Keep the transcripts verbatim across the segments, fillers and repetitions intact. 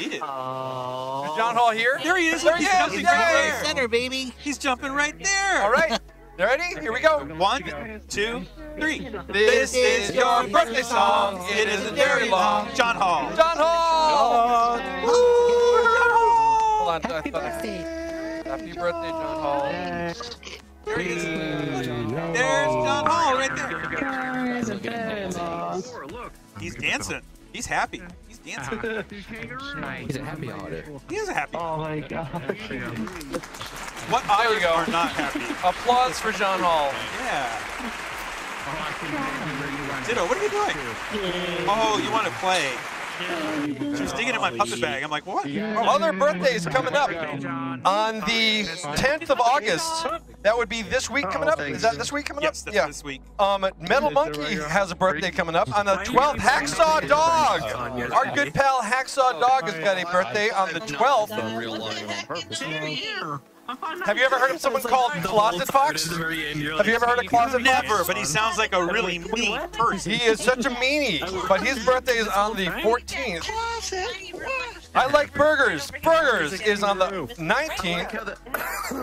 Eat it. Oh. Is John Hall here? There he is. There he is. He's, He's right there. Center, baby. He's jumping right there. All right. You ready? Here we go. One, two, three. This is your birthday song. It isn't very long. John Hall. John Hall. John Hall. Ooh, John Hall. Hold on. Happy birthday. Happy birthday, John Hall. There he is. There's John Hall right there. He's dancing. He's happy. He's dancing. Uh, he's a happy holiday. He is a happy. Oh my god. What eyes are not happy? Applause for John Hall. Yeah. Ditto, what are you doing? Oh, you want to play. She was digging in my puppet bag. I'm like, what? Other birthdays coming up on the tenth of August. That would be this week coming up. Is that this week coming up? Yes, that's yeah. this week. Um, Metal Monkey has a birthday coming up on the twelfth. Hacksaw Dog. Our good pal Hacksaw Dog has got a birthday on the twelfth. Have you ever heard of someone called Closet Fox? Have you ever heard of Closet Fox? Never, but he sounds like a really mean person. He is such a meanie, but his birthday is on the fourteenth. I like burgers. Burgers is on the nineteenth.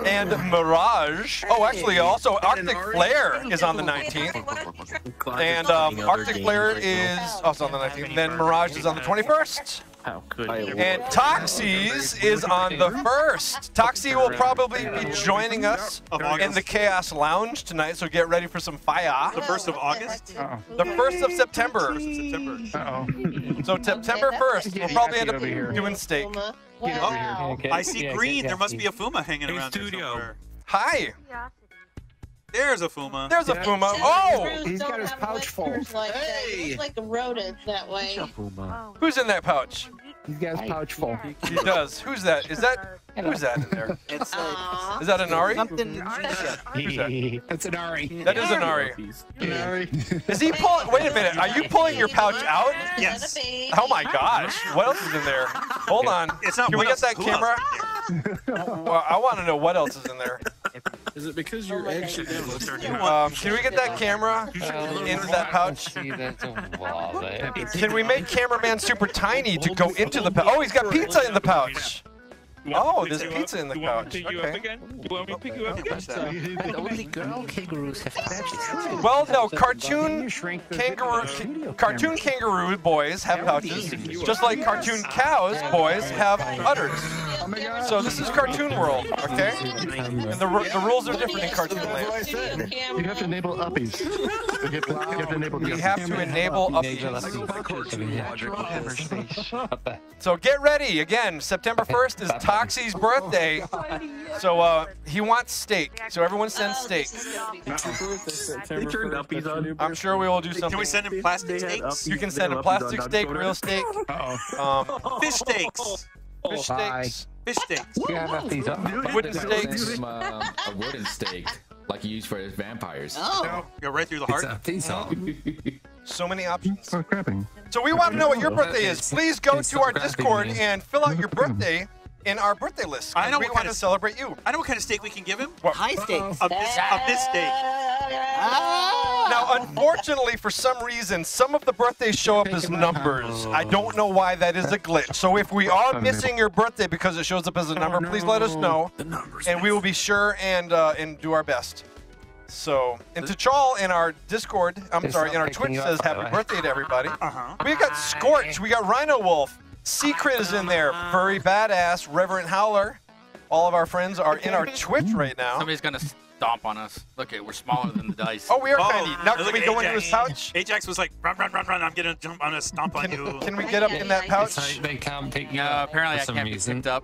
And Mirage. Oh, actually, also Arctic Flare is on the nineteenth. And um, Arctic Flare is also on the nineteenth. Then Mirage is on the twenty-first. How could and Toxies is on the first. Toxie will probably be joining us in the Chaos Lounge tonight, so get ready for some fire. The first of August? Uh-oh. The first of September. Uh-oh. So September first, we'll probably end up doing steak. Oh, I see green. There must be a Fuma hanging around there somewhere. Hi. There's a Fuma. There's a Fuma. Oh! He's got his pouch full. Hey! He's like a rodent that way. Who's in that pouch? He's got his pouch full. He does. Who's that? Is that... Who's that in there? It's like, is that Anari? Something. That? That's Anari. That is Anari. Anari. Is he pulling? Wait a minute. Are you pulling your pouch out? Yes. Oh my gosh. What else is in there? Hold on. It's not. Can we get that camera? Well, I want to know what else is in there. Is it because you're actually? Um, can we get that camera into that pouch? Can we make Cameraman super tiny to go into the pouch? Oh, he's got pizza in the pouch. Oh, there's pizza in the couch. Okay. Oh, well, no, cartoon kangaroo, cartoon kangaroo boys have pouches, just like cartoon cows boys have udders. So this is cartoon world, okay? And the, the rules are different in cartoon land. You have to enable uppies. You have to enable uppies. So get ready again. September first is time. Toxie's birthday, oh, so uh, he wants steak. So everyone sends steak. I'm sure we will do something. Can we send him plastic steaks? You can send him plastic steak, real steak, um, fish steaks, fish steaks, fish steaks, wooden steaks, a wooden steak like you use for vampires. Oh, go right through the heart. So many options. So we want to know what your birthday is. Please go to our Discord and fill out your birthday in our birthday list. I know we want to celebrate you. I know what kind of steak we can give him. What? High steaks. A bis steak. Ah. Now, unfortunately, for some reason, some of the birthdays show up as numbers. I don't know why that is a glitch. So if we are missing your birthday because it shows up as a number, please let us know, and we will be sure and uh, and do our best. So, and T'Chall in our Discord, I'm sorry, in our Twitch says happy birthday to everybody. Uh-huh. We got Scorch. We got Rhino Wolf. Secret is in there, very badass. Reverend Howler, all of our friends are in our Twitch right now. Somebody's gonna stomp on us. Look at, we're smaller than the dice. Oh, we are oh, tiny. Now can we go Ajax. into his pouch? Ajax was like, run, run, run, run. I'm gonna jump on a stomp on you. Can we get up in that pouch? It's like they come pick you up. Uh, apparently, I can't reason. be picked up.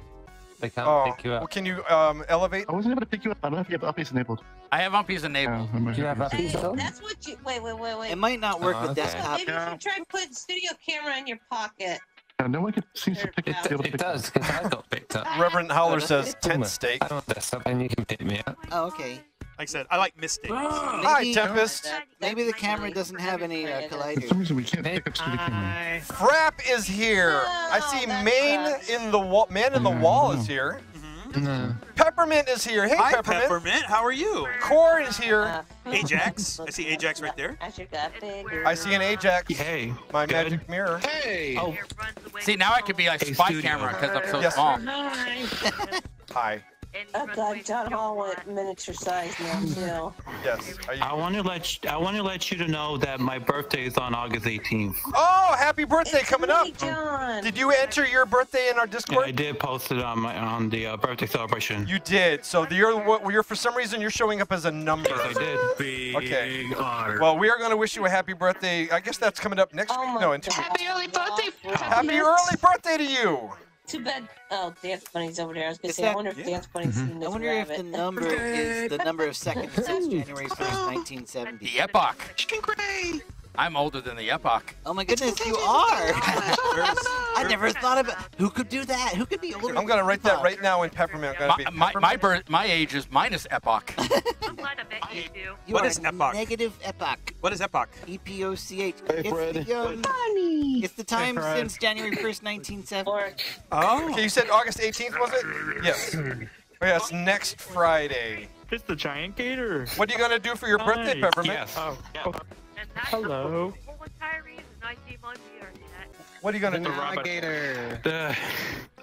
They can't oh. pick you up. Well, can you um, elevate? I wasn't able to pick you up. I don't know if you have uppies enabled. I have uppies enabled. Uh, Do you have uppies though? That's what you. Wait, wait, wait, wait. It might not work oh, okay. with desktop. Maybe yeah. you should try and put studio camera in your pocket. Yeah, no one seems to pick it, it, it, it does, because I got picked up. Reverend Howler says tent steak. I don't mess up and you can pick me up. Oh, okay. Like I said, I like mistakes. Hi, Tempest. Maybe the camera doesn't have any uh, colliders. For some reason we can't pick up studio camera. Frapp is here. I see Man in the Wall. Man in the Wall is here. Mm-hmm. No. Peppermint is here. Hey, Hi, Peppermint. Peppermint. How are you? Kor is here. Uh, Ajax. I see Ajax right there. I see an Ajax. Hey. My good. Magic mirror. Hey. Oh. See, now I could be like hey, spy studio. camera because I'm so yes, small. Hi. Hi. Oh God, John Hall at miniature size now too. Yes. I want to let you, I want to let you to know that my birthday is on August eighteenth. Oh, happy birthday it's coming me, up! John. Did you enter your birthday in our Discord? Yeah, I did post it on my on the uh, birthday celebration. You did. So the, you're you're for some reason you're showing up as a number. Yes, I did. Big okay. Honor. Well, we are going to wish you a happy birthday. I guess that's coming up next oh week. No, in two weeks. Happy early birthday! Oh. Happy early birthday to you! Too bad. Oh, Dance Bunny's over there. I was gonna say, I wonder if yeah. Dance Bunny's mm-hmm. in this I wonder rabbit. if the number is the number of seconds since January first, nineteen seventy. The epoch. Chicken gray. I'm older than the epoch. Oh my goodness, you are. I never thought about who could do that. Who could be older? I'm gonna write that right now in Peppermint. My, be my, Peppermint. my birth, my age is minus epoch. I'm glad I bet you do. You what is epoch? Negative epoch. What is epoch? E P O C H. Hey, Fred. It's the, um, it's the time hey, since January first, nineteen seventy. Oh. Okay, you said August eighteenth, was it? Yes. Oh, yes, next Friday. It's the giant gator. What are you gonna do for your Hi. birthday, Peppermint? Yes. Oh. Oh. Hello. What are you gonna do? Navigator. The,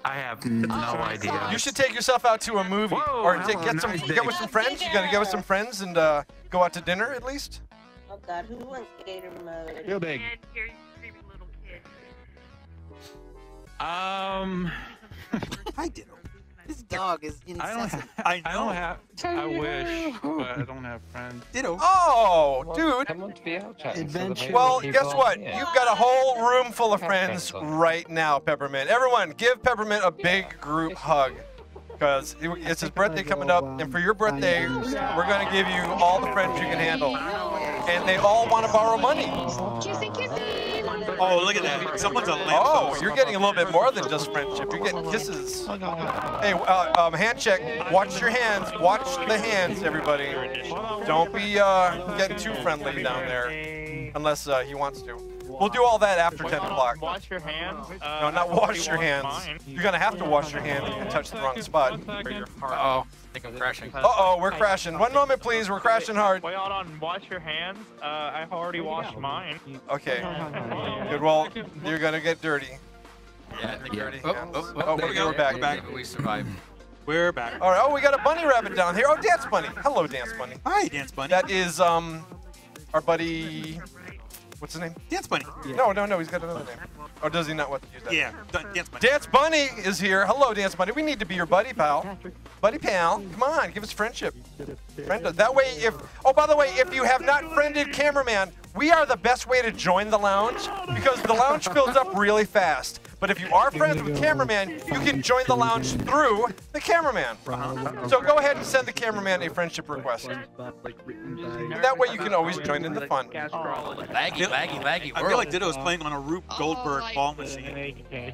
I have no oh, idea. You should take yourself out to a movie, Whoa, or take, get nice some, day. get with some friends. You gotta get with some friends and uh, go out to dinner at least. Oh God, who wants gator mode? Real big. And here you creepy little kid. Um. I did. This dog is incessant. I don't have. I, I don't have. I wish, but I don't have friends. Ditto. Oh, dude. Well, guess what? You've got a whole room full of friends right now, Peppermint. Everyone, give Peppermint a big group hug, because it's his birthday coming up, and for your birthday, we're gonna give you all the friends you can handle, and they all want to borrow money. Kissy, kissy. Oh, look at that. Someone's a lamp. Oh, you're getting a little bit more than just friendship. You're getting kisses. Hey, uh, um, hand check. Watch your hands. Watch the hands, everybody. Don't be uh, getting too friendly down there, unless uh, he wants to. We'll do all that after ten o'clock. Wash your hands? No, not wash your hands. You're going to have to wash your hands if you touch the wrong spot. Uh-oh. I think I'm crashing. Uh-oh, we're crashing. One moment, please. We're crashing hard. Wait, hold on. Wash your hands. Uh, I already washed mine. Okay. Good. Well, you're going to get dirty. Yeah, I think dirty oh, hands. Oh, oh, oh we're, go. we're back. We're back. We survived. We're back. All right. Oh, we got a bunny rabbit down here. Oh, Dance Bunny. Hello, Dance Bunny. Hi, Dance Bunny. That is um, our buddy... What's his name? Dance Bunny. Yeah. No, no, no. He's got another name. Or does he not want to use that? Yeah. Dance Bunny. Dance Bunny is here. Hello, Dance Bunny. We need to be your buddy, pal. Buddy, pal. Come on. Give us friendship. Friend that way, if... Oh, by the way, if you have not friended Cameraman, we are the best way to join the lounge because the lounge fills up really fast. But if you are friends with Cameraman, you can join the lounge through the Cameraman. So go ahead and send the Cameraman a friendship request. And that way you can always join in the fun. Laggy, laggy, laggy. I feel like Ditto is playing on a Rube Goldberg ball machine.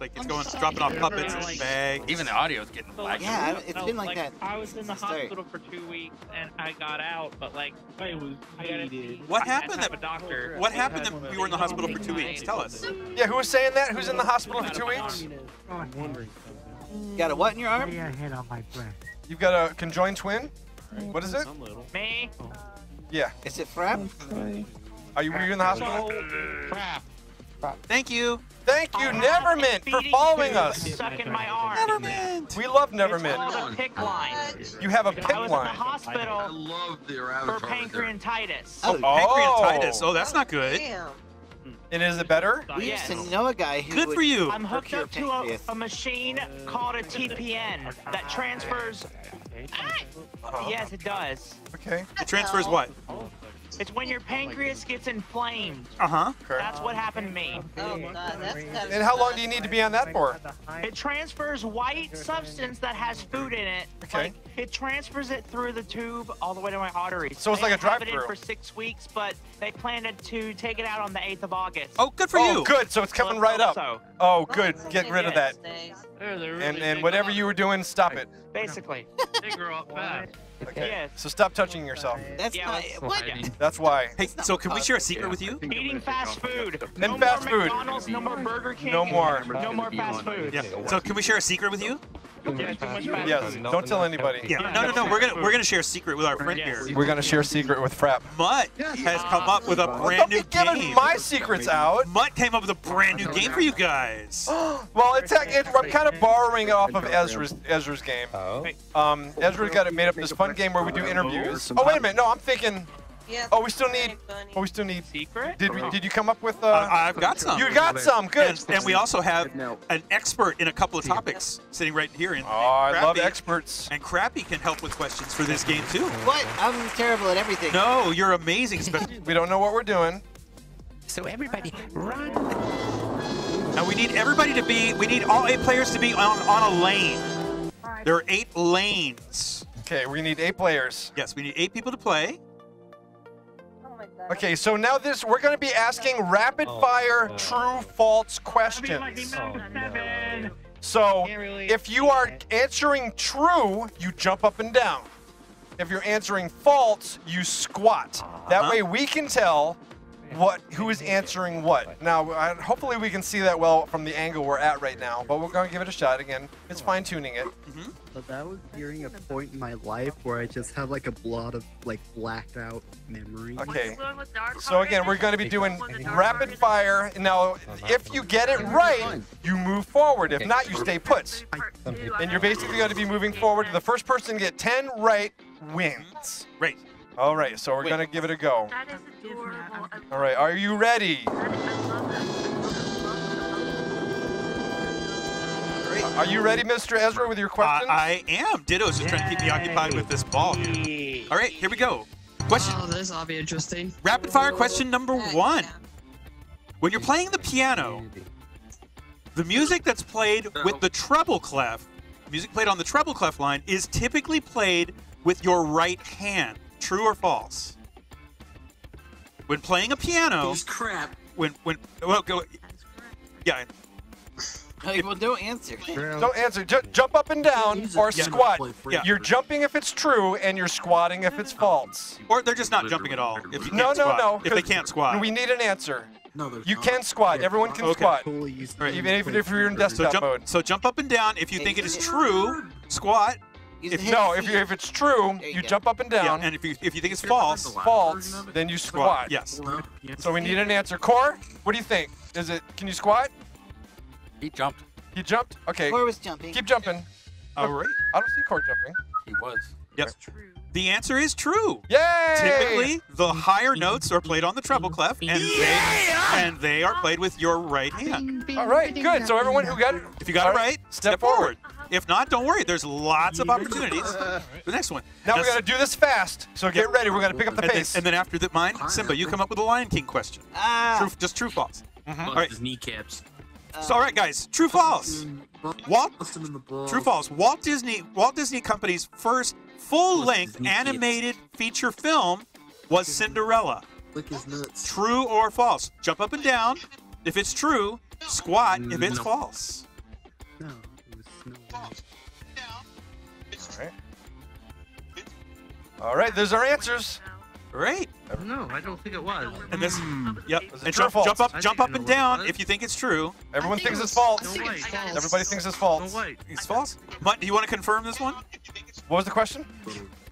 Like it's going, dropping off puppets and bags. Even the audio is getting laggy. Yeah, it's been like that. I was in the hospital for two weeks and I got out, but like, I was needed. What happened that a doctor? What happened that you were in the hospital for two weeks? Tell us. Yeah, who was saying that? Who's in the hospital for two weeks? I'm wondering. Got a what in your arm? Yeah, head on my breath. You've got a conjoined twin. What is it? Me. Yeah. Is it Frapp? Are you were you in the hospital? Frapp. Thank you. Thank you, Nevermint, for following us. Nevermint. We love Nevermint. Pick line. You have a pick line. I was in the hospital I love the for pancreatitis. Oh, oh, pancreatitis. Oh, that's not good. Damn. And is it better? We used to know a guy who Good would, for you. I'm hooked up to a, a machine called a T P N that transfers. Oh. Yes, it does. Okay. It transfers what? It's when your pancreas gets inflamed. Uh-huh. That's what happened to me. Oh, God, that's and how long do you need to be on that for? It transfers white substance that has food in it. Okay. Like, it transfers it through the tube all the way to my arteries. So it's like a drive-through. I've been in for six weeks, but they planned to take it out on the eighth of August. Oh, good for oh, you. Oh, good. So it's coming right up. So. Oh, good. Get rid of that. And, and whatever you were doing, stop it. Basically. They grow up fast. Okay. Yes. So stop touching yourself. That's yeah, not, what? That's why. Hey, so can we share a secret with you? Eating fast food. And no fast food. McDonald's, no more Burger King. No more. No more fast food. Yeah. So can we share a secret with you? Too much fat. Yes. Don't tell anybody. Yeah. Yeah. No, no, no. We're gonna we're gonna share a secret with our friend yes. here. We're gonna share a secret with Frapp. Mutt yes. has come up with a brand new game. Don't be giving my secrets out. Mutt came up with a brand new game for you guys. Well, it's it, I'm kind of borrowing it off of Ezra's Ezra's game. Um, Ezra got it made up this fun game where we do interviews. Oh wait a minute. No, I'm thinking. Yeah, oh, we still need. Oh, we still need. Secret? Did we? Did you come up with? Uh, uh, I've got some. You got some. Good. And, and we also have an expert in a couple of topics sitting right here. In, oh, Crappy. I love experts. And Crappy can help with questions for this game too. What? I'm terrible at everything. No, you're amazing. We don't know what we're doing. So everybody, run! Now we need everybody to be. We need all eight players to be on on a lane. There are eight lanes. Okay, we need eight players. Yes, we need eight people to play. Okay, so now this we're going to be asking rapid fire oh, no. true false questions. Oh, no. So if you are answering true, you jump up and down. If you're answering false, you squat. That way we can tell what who is answering what. Now, I, hopefully we can see that well from the angle we're at right now, but we're going to give it a shot again. It's fine-tuning it. Mm-hmm. But that was during a point in my life where I just had like a blot of like blacked out memory. Okay. So again, we're going to be doing rapid fire. Now, if you get it right, you move forward. If not, you stay put. And you're basically going to be moving forward. The first person to get ten right wins. Right. All right, so we're Wait. gonna give it a go. That is adorable. All right, are you ready? Are you ready, Mister Ezra, with your questions? Uh, I am. Ditto's just Yay. trying to keep me occupied with this ball here. All right, here we go. Question. Oh, this will be interesting. Rapid fire question number one. When you're playing the piano, the music that's played with the treble clef, music played on the treble clef line, is typically played with your right hand. True or false? When playing a piano, it's crap. When when well go, yeah. Hey, well, don't answer. Don't answer. J jump up and down or yeah. squat. Yeah. You're jumping if it's true, and you're squatting if it's false. Or they're just not Literally. jumping at all. If you no, can't no, squat. no. If they can't squat, we need an answer. No, there's you not. can squat. Yeah, Everyone can okay. squat. Totally right. Even if, if you're in desktop so jump, mode. So jump up and down if you think it is true. Squat. If, no, if, you, if it's true, you, you jump up and down. Yeah, and if you if you think it's false, false, then you squat. Yes. So we need an answer. Kor, what do you think? Is it? Can you squat? He jumped. He jumped. Okay. Kor was jumping. Keep jumping. All right. I don't see Kor jumping. He was. Yep. True. The answer is true. Yay! Typically, the higher notes are played on the treble clef, and yeah! they and they are played with your right hand. All right. Good. So everyone who got it, if you got it right, step forward. If not, don't worry. There's lots of opportunities. The next one. Now, now we got to do this fast, so get ready. We're going to pick up the and pace. Then, and then after that, mine, Simba, you come up with a Lion King question. Ah. True, just true, false. Mm-hmm. All right. His kneecaps. So, all right, guys. True, false. Walt, true, false. Walt Disney, Walt Disney Company's first full-length animated feature film was Cinderella. True or false? Jump up and down if it's true. Squat if it's no. false. No. All right. All right, there's our answers. Great. No, I don't think it was. And this, mm. yep. It and jump, jump up, jump up and down if you think it's true. Everyone think thinks it's false. No Everybody false. thinks it's false. No it's false. Mutt, do you want to confirm this one? What was the question?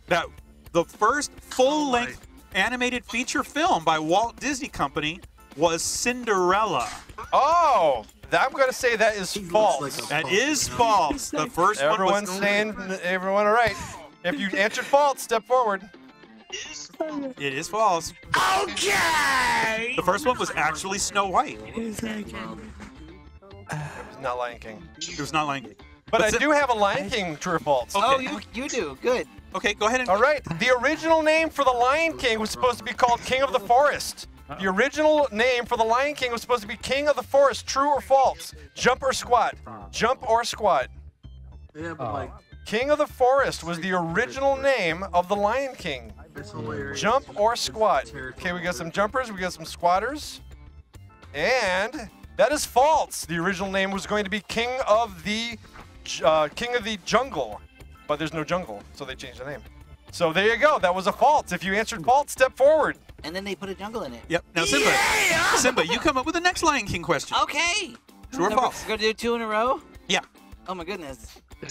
That the first full-length no animated feature film by Walt Disney Company was Cinderella. Oh. I'm gonna say that is false. Like that is false. The first Everyone's one was saying everyone all right. If you answered false, step forward. It is false. Okay. The first one was actually Snow White. It was not Lion King. It was not Lion King. But, but I do have a Lion King true or false. Okay. Oh, you you do. Good. Okay, go ahead and All right. The original name for the Lion King was supposed to be called King of the Forest. The original name for the Lion King was supposed to be King of the Forest. True or false? Jump or squat? Jump or squat? Yeah, but like, King of the Forest was the original name of the Lion King. Jump or squat? Okay, we got some jumpers. We got some squatters. And that is false. The original name was going to be King of the uh, King of the Jungle, but there's no jungle, so they changed the name. So there you go. That was a false. If you answered false, step forward. And then they put a jungle in it. Yep. Now, Simba, yeah! Simba, you come up with the next Lion King question. Okay. True or false? We're going to do two in a row? Yeah. Oh, my goodness.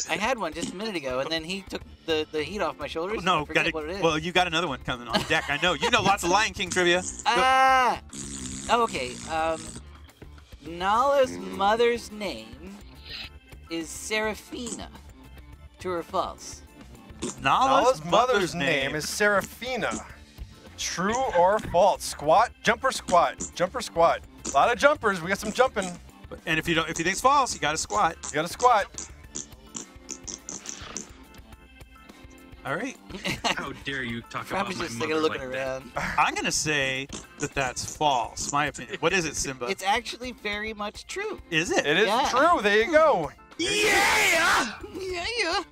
I had one just a minute ago, and then he took the, the heat off my shoulders. No, I forget what it is. Well, you got another one coming on deck. I know. You know lots of Lion King trivia. Ah! Uh, oh, okay. Um, Nala's mother's name is Serafina. True or false? Nala's, Nala's mother's, mother's name, name is Serafina. True or false? Squat, jumper, squat, jumper, squat. A lot of jumpers. We got some jumping. And if you don't, if you think it's false, you got to squat. You got to squat. All right. How dare you talk about just my mother like looking that. Around. I'm going to say that that's false, my opinion. What is it, Simba? It's actually very much true. Is it? It is yeah. true. There you go. Yeah! Yeah, yeah.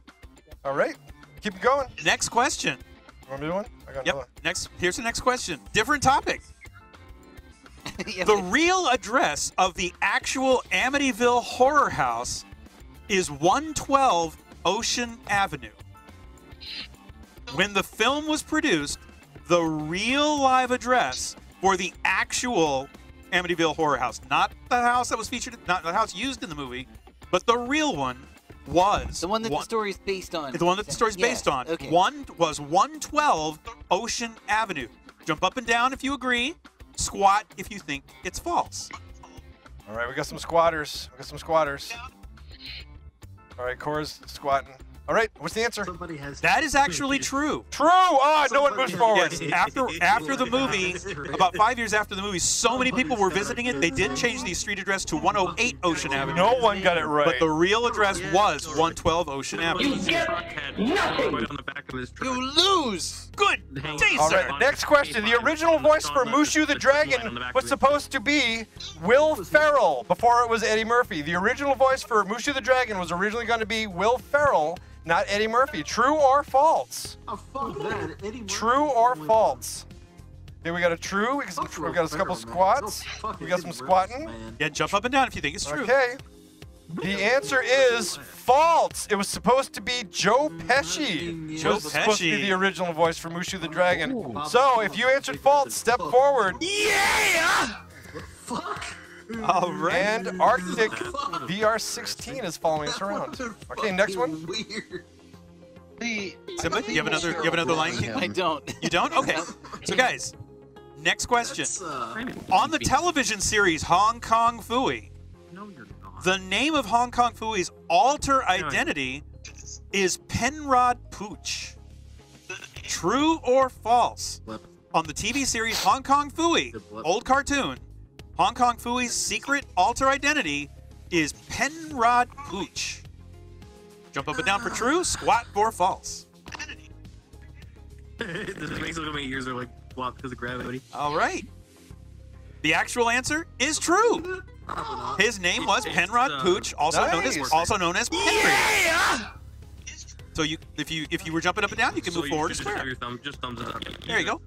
All right. Keep going. Next question. You want me to do one? I got yep. another. Next, here's the next question. Different topic. yeah, the real address of the actual Amityville Horror House is one twelve Ocean Avenue. When the film was produced, the real live address for the actual Amityville Horror House, not the house that was featured, not the house used in the movie, but the real one was. The one that one, the story's based on. The one that the story's yeah, based on. Okay. One was one twelve Ocean Avenue. Jump up and down if you agree. Squat if you think it's false. All right, we got some squatters. We got some squatters. All right, Kor's squatting. All right, what's the answer? Somebody has that is actually true. True! Ah, oh, no one moves forward. Yes. After after the movie, about five years after the movie, so many people were visiting it, they did change the street address to one oh eight Ocean Avenue. No one got it right. But the real address was one twelve Ocean Avenue. You get nothing! You lose! Good day, all right, next question. The original voice for Mushu the Dragon was supposed to be Will Ferrell before it was Eddie Murphy. The original voice for Mushu the Dragon was originally going to be Will Ferrell, not Eddie Murphy. True or false? Oh, fuck that. Eddie true or false? Then we got a true. We got, we got a couple squats. We got some squatting. Yeah, jump up and down if you think it's true. Okay. The answer is false. It was supposed to be Joe Pesci. Joe Pesci was supposed to be the original voice for Mushu the Dragon. Ooh. So if you answered false, step forward. Yeah! Fuck. All right. And Arctic V R sixteen is following us around. Okay, next one. Simba, you have another. You have another Lion King? I don't. You don't? Okay. So guys, next question. On the television series Hong Kong Phooey, the name of Hong Kong Phooey's alter identity is Penrod Pooch. True or false? On the T V series Hong Kong Phooey, old cartoon, Hong Kong Phooey's secret alter identity is Penrod Pooch. Jump up and down for true, squat for false. This makes me, my ears are like blocked because of gravity. All right. The actual answer is true. His name was Penrod Pooch, also nice. known as also known as Penry. Yeah! So you, if you if you were jumping up and down, you can move so you forward and square. Your thumb, just thumbs up. There you go.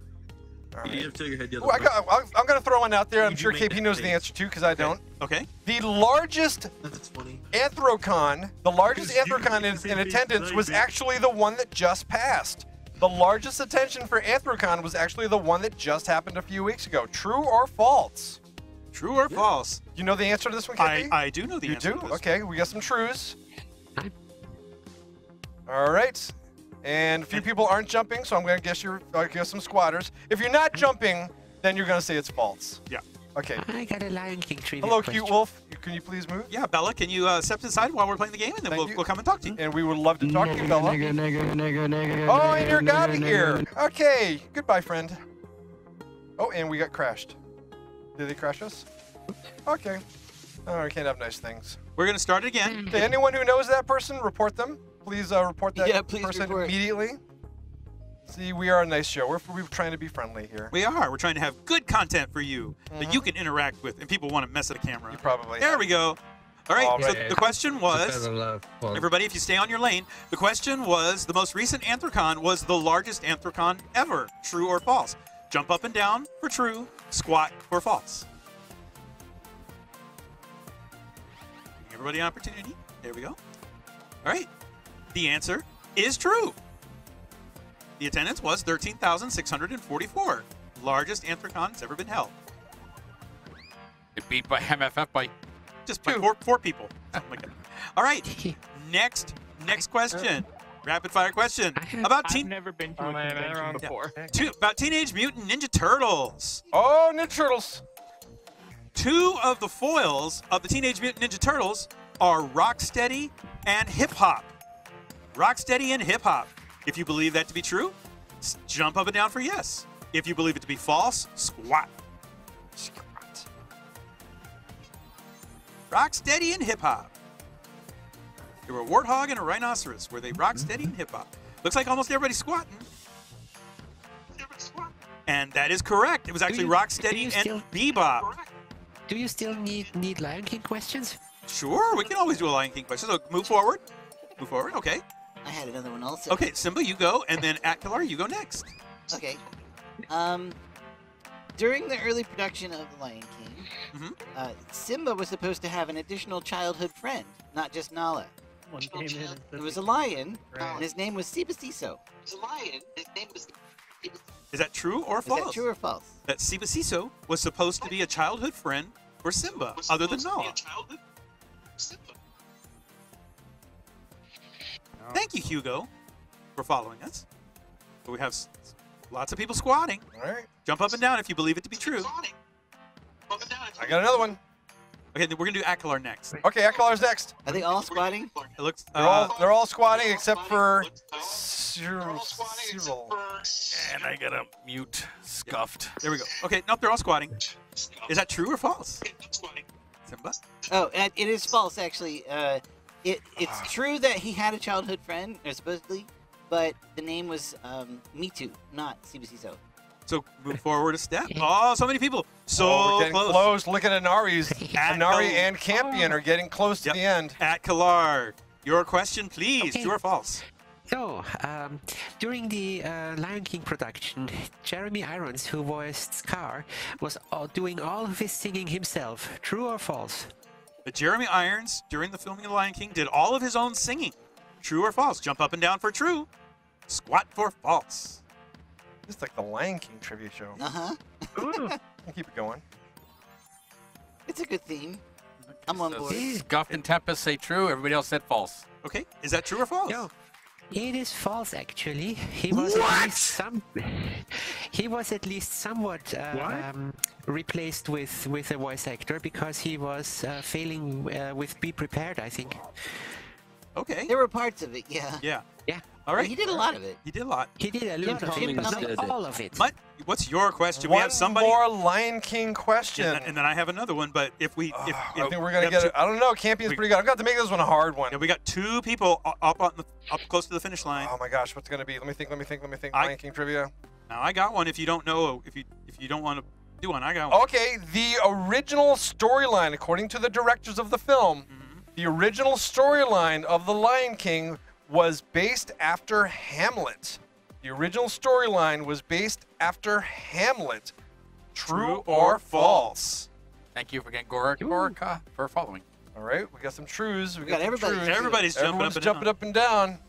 Right. You have your head the other Ooh, I got, I'm, I'm going to throw one out there. I'm you sure K P knows the answer, too, because I don't. Okay. The largest Anthrocon, the largest Anthrocon in, in attendance was actually the one that just passed. The largest attention for Anthrocon was actually the one that just happened a few weeks ago. True or false? True or yeah. false? You know the answer to this one, K P? I, I do know the you answer do? to this Okay, one. We got some trues. All right. And a few people aren't jumping, so I'm going to guess you're I guess some squatters. If you're not jumping, then you're going to say it's false. Yeah. Okay. I got a Lion King trivia Hello, question. Cute Wolf. Can you please move? Yeah, Bella, can you uh, step aside while we're playing the game, and then we'll, we'll come and talk to you. And we would love to talk nigger, to you, Bella. Nigger, nigger, nigger, nigger, oh, and you're out of here. Okay. Goodbye, friend. Oh, and we got crashed. Did they crash us? Okay. Oh, we can't have nice things. We're going to start it again. To anyone who knows that person, report them. Please uh, report that yeah, please person report. immediately. See, we are a nice show. We're, we're trying to be friendly here. We are. We're trying to have good content for you mm-hmm. that you can interact with, and people want to mess at the camera. You probably. There have. we go. All right. All right. So the question was, everybody, if you stay on your lane, the question was, the most recent Anthrocon was the largest Anthrocon ever. True or false? Jump up and down for true. Squat for false. Give everybody an opportunity. There we go. All right. The answer is true. The attendance was thirteen thousand six hundred forty-four, largest Anthrocon that's ever been held. It beat by M F F by just by four, four people. Something like that. All right, next next question. Rapid fire question. About teen I've never been to oh, a man, convention before. Yeah. Two, about Teenage Mutant Ninja Turtles. Oh, Ninja Turtles. Two of the foils of the Teenage Mutant Ninja Turtles are Rocksteady and Hip Hop. Rocksteady and Hip Hop. If you believe that to be true, jump up and down for yes. If you believe it to be false, squat. Squat. Rocksteady and Hip Hop. There were a warthog and a rhinoceros. Were they Rocksteady and Hip Hop? Looks like almost everybody's squatting. And that is correct. It was actually Rocksteady and Bebop. Do you still need need Lion King questions? Sure, we can always do a Lion King question. So move forward. Move forward, okay. I had another one also. Okay, Simba, you go, and then Aquilar, you go next. Okay. Um, during the early production of The Lion King, mm-hmm. uh, Simba was supposed to have an additional childhood friend, not just Nala. One came in there was a lion, right. and his name was Siba Siso. It was a lion, his name was Siba. Is that true or false? Is that true or false? That Siba Siso was supposed to be a childhood friend for Simba, was other than Nala. Simba. No. Thank you, Hugo, for following us. But we have lots of people squatting. All right. Jump up and down if you believe it to be true. I got another one. Okay, then we're gonna do Aquilar next. Okay, Aquilar's next. Are they all squatting? It looks. Uh, they're, all, they're all squatting except for Cyril. And I gotta mute Scuffed. There we go. Okay, nope, they're all squatting. Is that true or false? Simba? Oh, it is false actually. Uh, it it's true that he had a childhood friend, or supposedly, but the name was um, Mitu, not C B C S O. So move forward a step. Oh, so many people. So oh, we're getting close. close. Look at Anari's. At Anari and Campion oh. are getting close to yep. the end. Aquilar, your question, please. Okay. True or false? So, um, during the uh, Lion King production, Jeremy Irons, who voiced Scar, was all doing all of his singing himself. True or false? But Jeremy Irons, during the filming of Lion King, did all of his own singing. True or false? Jump up and down for true. Squat for false. It's like the Lion King trivia show. Uh-huh. I'll keep it going. It's a good theme. I'm on board. Guff and Tempest say true. Everybody else said false. Okay. Is that true or false? No. It is false, actually. He was what? at least some. He was at least somewhat uh, um, replaced with with a voice actor because he was uh, failing uh, with Be Prepared, I think. Okay. There were parts of it, yeah. Yeah. Yeah. All right. He did a lot of it. He did a lot. He did a lot of it, not all of it. Mutt, what's your question? One we have somebody more Lion King question, and then, and then I have another one. But if we, if, uh, if, I think we're gonna get. Two, a, I don't know. Campion's we, pretty good. I've got to make this one a hard one. Yeah, we got two people up on the up close to the finish line. Oh my gosh, what's it gonna be? Let me think. Let me think. Let me think. I, Lion King trivia. Now I got one. If you don't know, if you if you don't want to do one, I got one. Okay, the original storyline, according to the directors of the film, mm-hmm. the original storyline of the Lion King was based after Hamlet. The original storyline was based after Hamlet. True, True or, or false? Thank you for getting Gorica Gorica for following. All right, we got some trues. We, we got, got everybody. Trues. Everybody's Everyone's jumping up and down. Jumping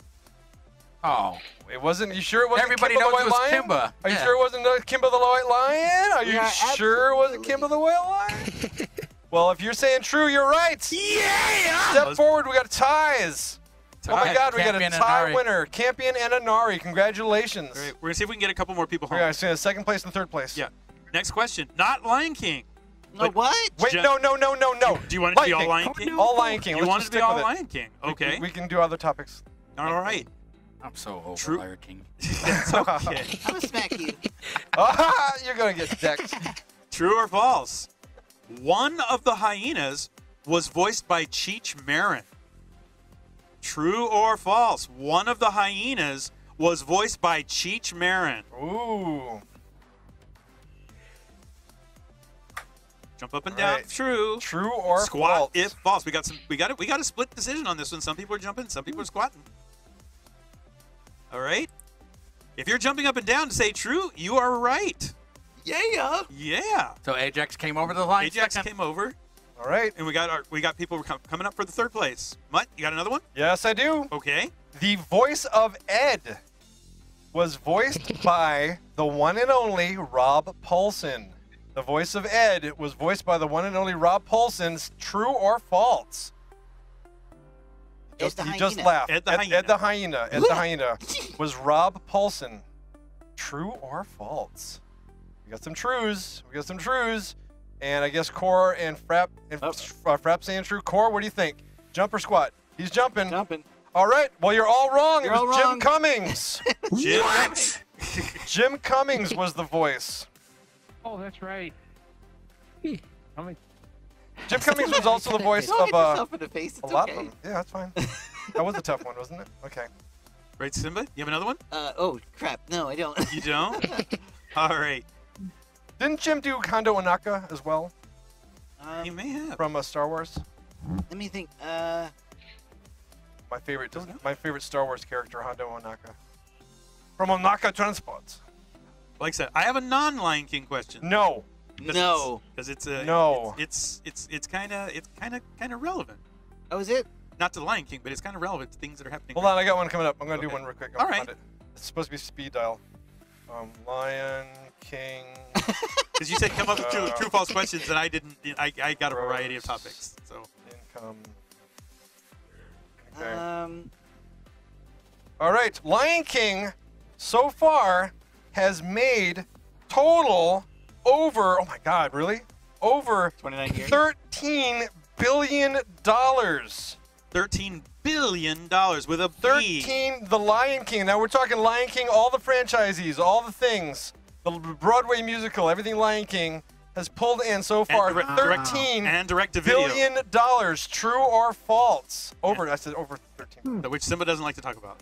up and down. Oh, it wasn't. You sure it wasn't? Everybody knows it was Lion? Kimba. Are you yeah. sure it wasn't Kimba the White Lion? Are you yeah, sure it wasn't Kimba the White Lion? Well, if you're saying true, you're right. Yeah. Step forward. We got ties. Oh my God, we got a tie winner, Campion and Anari. Congratulations. Great. We're gonna see if we can get a couple more people home. Yeah, so second place and third place. Yeah. Next question. Not Lion King. No, what? Wait, no, no, no, no, no. Do you want it to be all Lion King? All Lion King. You want it to be all Lion King? Okay. We, we can do other topics. All right. I'm so over Lion King. That's okay. I'm gonna smack you. You're gonna get decked. True or false? One of the hyenas was voiced by Cheech Marin. True or false? One of the hyenas was voiced by Cheech Marin. Ooh. Jump up and All down. Right. True. True or Squat false? Squat if false. We got some. We got it. We got a split decision on this one. Some people are jumping. Some people are squatting. All right. If you're jumping up and down to say true, you are right. Yeah. Yeah. So Ajax came over to the line. Ajax second. came over. All right, and we got our we got people coming up for the third place. Mutt, you got another one? Yes, I do. Okay. The voice of Ed was voiced by the one and only Rob Paulsen. The voice of Ed was voiced by the one and only Rob Paulsen's. True or false? It's the hyena. Just laughed. Ed the Ed, hyena. Ed the hyena. Ed the hyena. Was Rob Paulson true or false? We got some trues. We got some trues. And I guess Kor and Frapp and oh. uh, Frapp saying true. Kor, what do you think? Jump or squat? He's jumping. Jumping. All right. Well, you're all wrong. You're it was all wrong. Jim Cummings. Jim. What? Jim Cummings was the voice. Oh, that's right. Cummings. Jim Cummings was also the voice of uh, the face. a lot okay. of them. Yeah, that's fine. That was a tough one, wasn't it? Okay. Right, Simba? You have another one? Uh, oh, crap. No, I don't. You don't? All right. Didn't Jim do Kondo Onaka as well? Um, he may have. From uh, Star Wars? Let me think. Uh, my favorite my favorite Star Wars character, Kondo Onaka. From Onaka Transport. Like I said, I have a non-Lion King question. No. Cause no, because it's, it's a no. It's it's it's kind of it's kind of kind of relevant. Oh, is it? Not to the Lion King, but it's kind of relevant to things that are happening. Hold right on, now. I got one coming up. I'm gonna okay. do one real quick. I'll All right. It. It's supposed to be speed dial. Um, Lion King. Because you said come up with two, two false questions, and I didn't. I I got a variety of topics. So income. Okay. Um. All right, Lion King. So far, has made total. Over, oh my God, really? Over thirteen billion dollars. thirteen billion dollars with a B. thirteen, the Lion King. Now we're talking Lion King, all the franchises, all the things, the Broadway musical, everything Lion King has pulled in so far. And thirteen wow. and direct to billion video. dollars, true or false? Over, and I said over thirteen. Hmm. Which Simba doesn't like to talk about.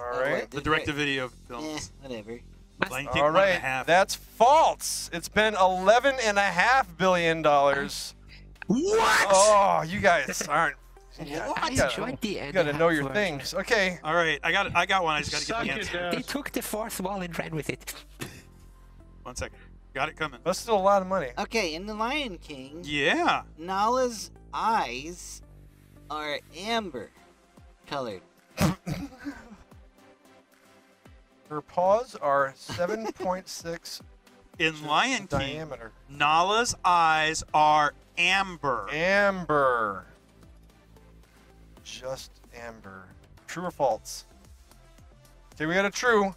All right. The direct to video films. Yeah, whatever. All right, that's false. It's been eleven and a half billion dollars. What? Oh, you guys aren't. Yeah, what? You gotta, you gotta know your things. Okay. All right, I got. I got one. I just gotta Suck get the answer. Down. They took the fourth wall and ran with it. One second. Got it coming. That's still a lot of money. Okay, in the Lion King. Yeah. Nala's eyes are amber colored. Her paws are seven point six in Lion King diameter. Nala's eyes are amber. Amber. Just amber. True or false? Okay, we got a true.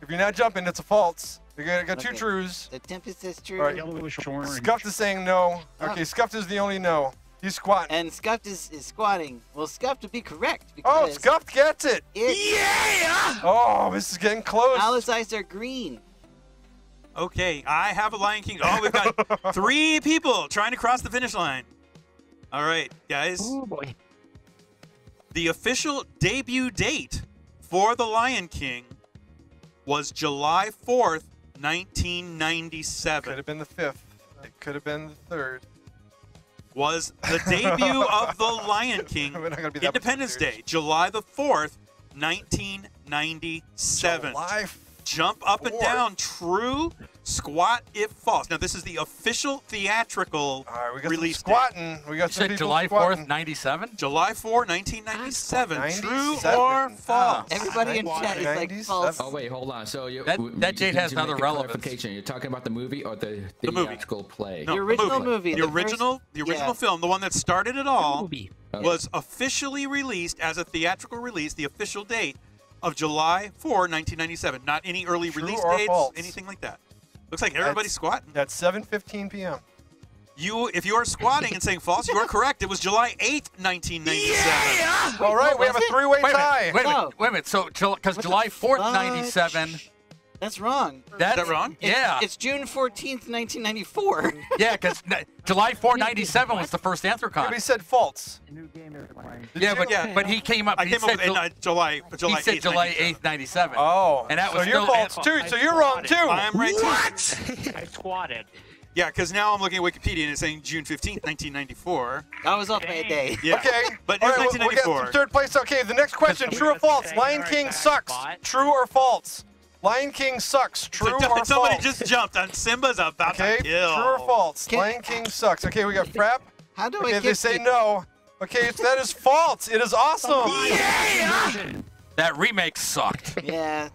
If you're not jumping, it's a false. We got, got okay. two trues. The Tempest is true. All right. Scuffed is saying no. Okay, oh. Scuffed is the only no. He's squatting. And Scuffed is, is squatting. Well, Scuffed would be correct. Because oh, Scuffed gets it. Yeah! Oh, this is getting close. Alice's eyes are green. Okay, I have a Lion King. Oh, we've got three people trying to cross the finish line. All right, guys. Oh, boy. The official debut date for The Lion King was July fourth, nineteen ninety-seven. Could have been the fifth. It could have been the third. Was the debut of The Lion King, Independence Day, July the fourth, nineteen ninety-seven. July Jump up fourth. And down, true, squat if false. Now, this is the official theatrical All right, we got release some squatting. We got you some said July fourth, ninety-seven? July fourth, nineteen ninety-seven. ninety-seven. True or false? Everybody in chat is like false. Oh, wait, hold on. So you, that, that date has another relevance. You're talking about the movie or the, the, the theatrical movie. play? No, the original movie. The, the original, first, the original yeah. film, the one that started it all, was officially released as a theatrical release, the official date, of July fourth, nineteen ninety-seven. Not any early True release dates, false. anything like that. Looks like everybody's that's, squatting. That's seven fifteen p m You, if you are squatting and saying false, you are correct. It was July eighth, nineteen ninety-seven. Yeah! All right, we have a three-way tie. Wait a minute, wait a minute. So, because July fourth, ninety-seven. That's wrong. That's, Is that wrong? It's, yeah. It's June fourteenth, nineteen ninety-four. Yeah, because July fourth, ninety-seven was the first Anthrocon. Yeah, but he said false. New game yeah, but, yeah, but he came up. I he came said up with July, July, July. He said July eighth, ninety-seven. Oh, and that so was you're false too. So you're wrong too. I'm right what? too. I squatted. Yeah, because now I'm looking at Wikipedia and it's saying June fifteenth, nineteen ninety-four. I was off by a day. Yeah. Okay, but it's right, nineteen ninety-four. Well, we got third place. Okay, the next question: true or false? Lion King sucks. True or false? Lion King sucks. True or false? Somebody just jumped on Simba's about okay, to kill. True or false? Can Lion King sucks. Okay, we got Frapp. How do okay, I get they say it? no. Okay, that is false. It is awesome. Yeah! That remake sucked. Yeah.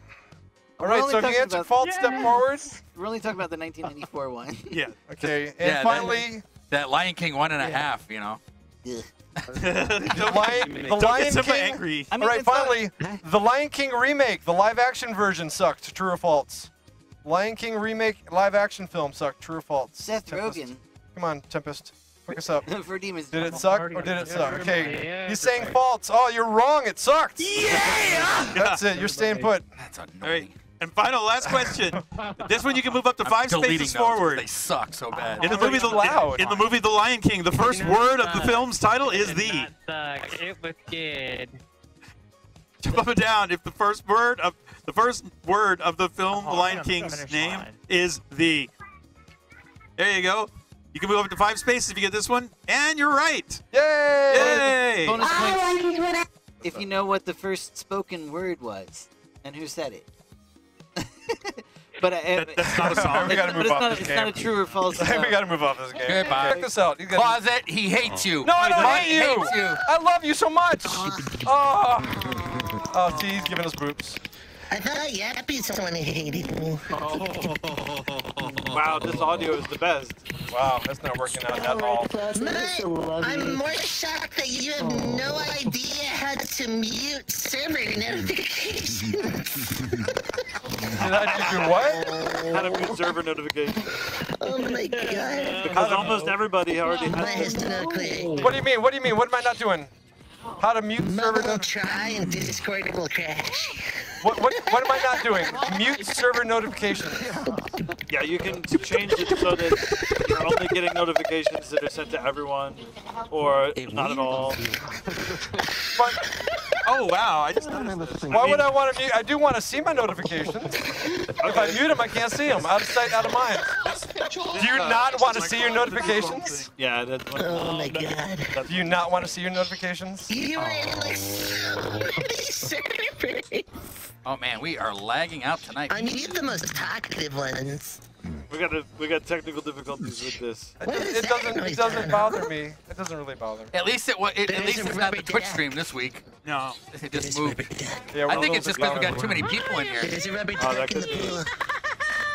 All right, so if you answer false, yes. step forward. We're only talking about the nineteen ninety-four one. Yeah. Okay, and yeah, finally. That, that Lion King one and a yeah. half, you know. Yeah. the Lion, the Lion King. Angry. I mean, all right, finally, not... the Lion King remake, the live-action version sucked. True or false? Lion King remake, live-action film sucked. True or false? Seth Tempest. Rogen. Come on, Tempest, hook us up. For demons. Did it suck or did it suck? Okay, yeah, he's saying false. Oh, you're wrong. It sucked. Yeah. That's it. You're staying put. That's annoying. All right. And final, last question. This one you can move up to five spaces forward. They suck so bad. In the movie, the loud. In the movie, The Lion King, the first word of the film's title is the. It was good. Jump up and down if the first word of the first word of the film, The Lion King's name is the. There you go. You can move up to five spaces if you get this one, and you're right. Yay! Yay! If you know what the first spoken word was and who said it. But I, that, that's not a song. We gotta move off this game. It's not a true or false. We gotta move off this game. Okay, bye. Check this out. You gotta... Closet, he hates you. No, I don't Mutt hate you. you. I love you so much. Oh, oh, see, he's giving us boops. I thought Yappy's the one who hated you. Wow, this audio is the best. Wow, that's not working out at all. Mutt, I'm more shocked that you have no idea how to mute server notifications. Did I do what? How to mute server notifications. Oh my god. Because almost everybody already has it. What do you mean? What do you mean? What am I not doing? How to mute Mom server notifications. Try and Discord will crash. What, what, what am I not doing? Mute server notifications. Yeah, you can change it so that you're only getting notifications that are sent to everyone or not at all. But, oh, wow. I just noticed. Why would I want to mute? I do want to see my notifications. If I mute them, I can't see them. Out of sight, out of mind. Do you not want to see your notifications? Yeah, that's what oh, my God. Do you not want to see your notifications? You were like so many. Oh man, we are lagging out tonight. I mean, you're the most talkative ones. We got a, we got technical difficulties with this. It, just, it doesn't it doesn't bother me. It doesn't really bother me. At least it was. At least it's not the Twitch stream this week. No, it just moved. Yeah, I think it's just because we got too many people in here. Oh, that could be.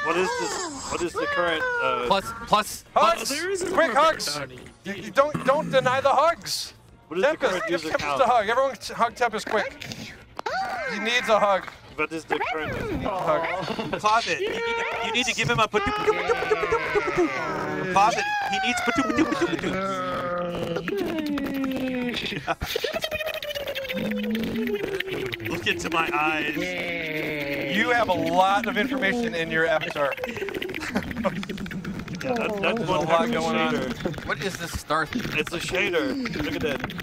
What is this? What is the current? Uh, plus, plus, hugs! Oh, quick hugs! You, you don't don't deny the hugs. What is Tempest, the current user Tempest count? A hug. Everyone hug Tempest quick. He needs a hug. But this is the current hug. Closet, you, you need to give him a patoop patoop. Closet, he needs patoop patoop patoop. Look into my eyes. You have a lot of information in your avatar. Yeah, that, that's a lot going on. What is this star thing? It's a shader. Look at that.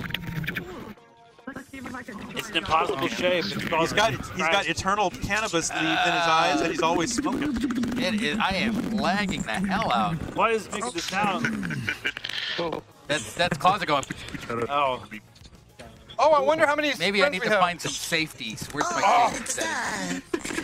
It's an impossible shape. It's he's got he's got eternal cannabis leaves in his eyes that he's always smoking. It is, I am lagging the hell out. Why is it making the sound? That's that's closet going. Oh. Oh, I wonder how many. Maybe I need to have. find some safeties. Where's oh, my safety?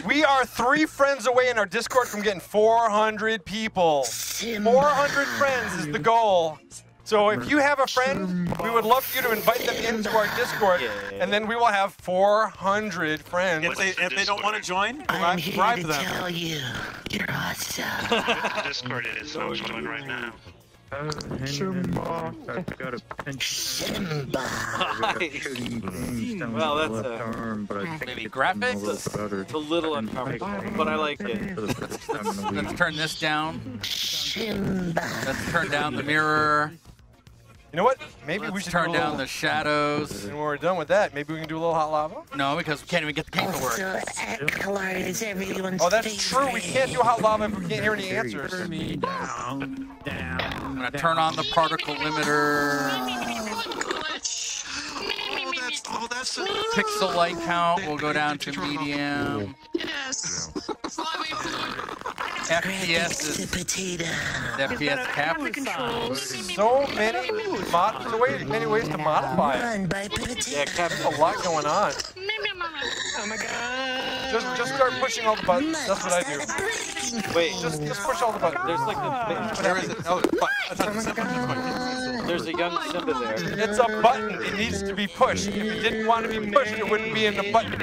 We are three friends away in our Discord from getting four hundred people. Simba. four hundred friends is the goal. So if you have a friend, we would love for you to invite them into our Discord, and then we will have four hundred friends. If they, if they don't want to join, I'm here bribe to them. Tell you, you're awesome. The Discord is so much fun right now. Simba. I've got a pinch. Well, that's a... Maybe graphics? It's a little uncomfortable, but I like it. Let's turn this down. Let's turn down the mirror. You know what? Maybe Let's we should turn do a down little... the shadows. And when we're done with that, maybe we can do a little hot lava. No, because we can't even get the paperwork. Oh, that's true. We can't do hot lava if we can't hear any answers. Turn me down, down, I'm gonna down. turn on the particle limiter. Oh, that's, oh, that's a... Pixel light count will go down to medium. Yes. F P S is potato. F P S cap. So many, mod way, many ways to modify it. Yeah, cap, there's a lot going on. Oh my god. Just, just start pushing all the buttons. That's what I do. Wait, just, just push all the buttons. There's like the. There is it. Oh, fuck. That's not the There's a young Simba there. It's a button. It needs to be pushed. If it didn't want to be pushed, it wouldn't be in the button.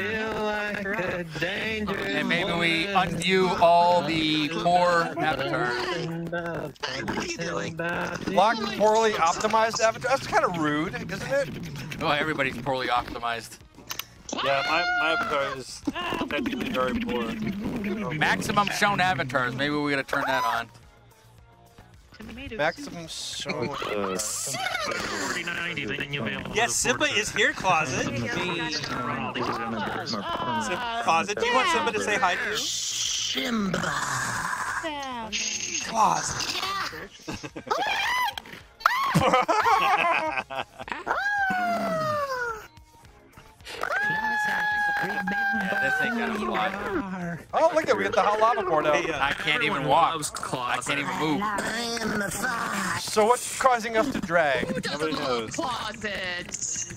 And maybe we undo all the poor avatars. What are you doing? Lock poorly optimized avatar? That's kind of rude, isn't it? Oh, everybody's poorly optimized. Yeah, my, my avatar is technically very poor. Maximum shown avatars. Maybe we're going to turn that on. Maximum shown avatars. Yes, Simba is here, Closet. Closet, do you want Simba to say hi to you? Simba. Closet. Yeah, this ain't gonna fly. Oh, look at we got the hot lava board out. Hey, uh, I can't even walk. I can't even move. I am the Fox. So what's causing us to drag? Who doesn't love Closets?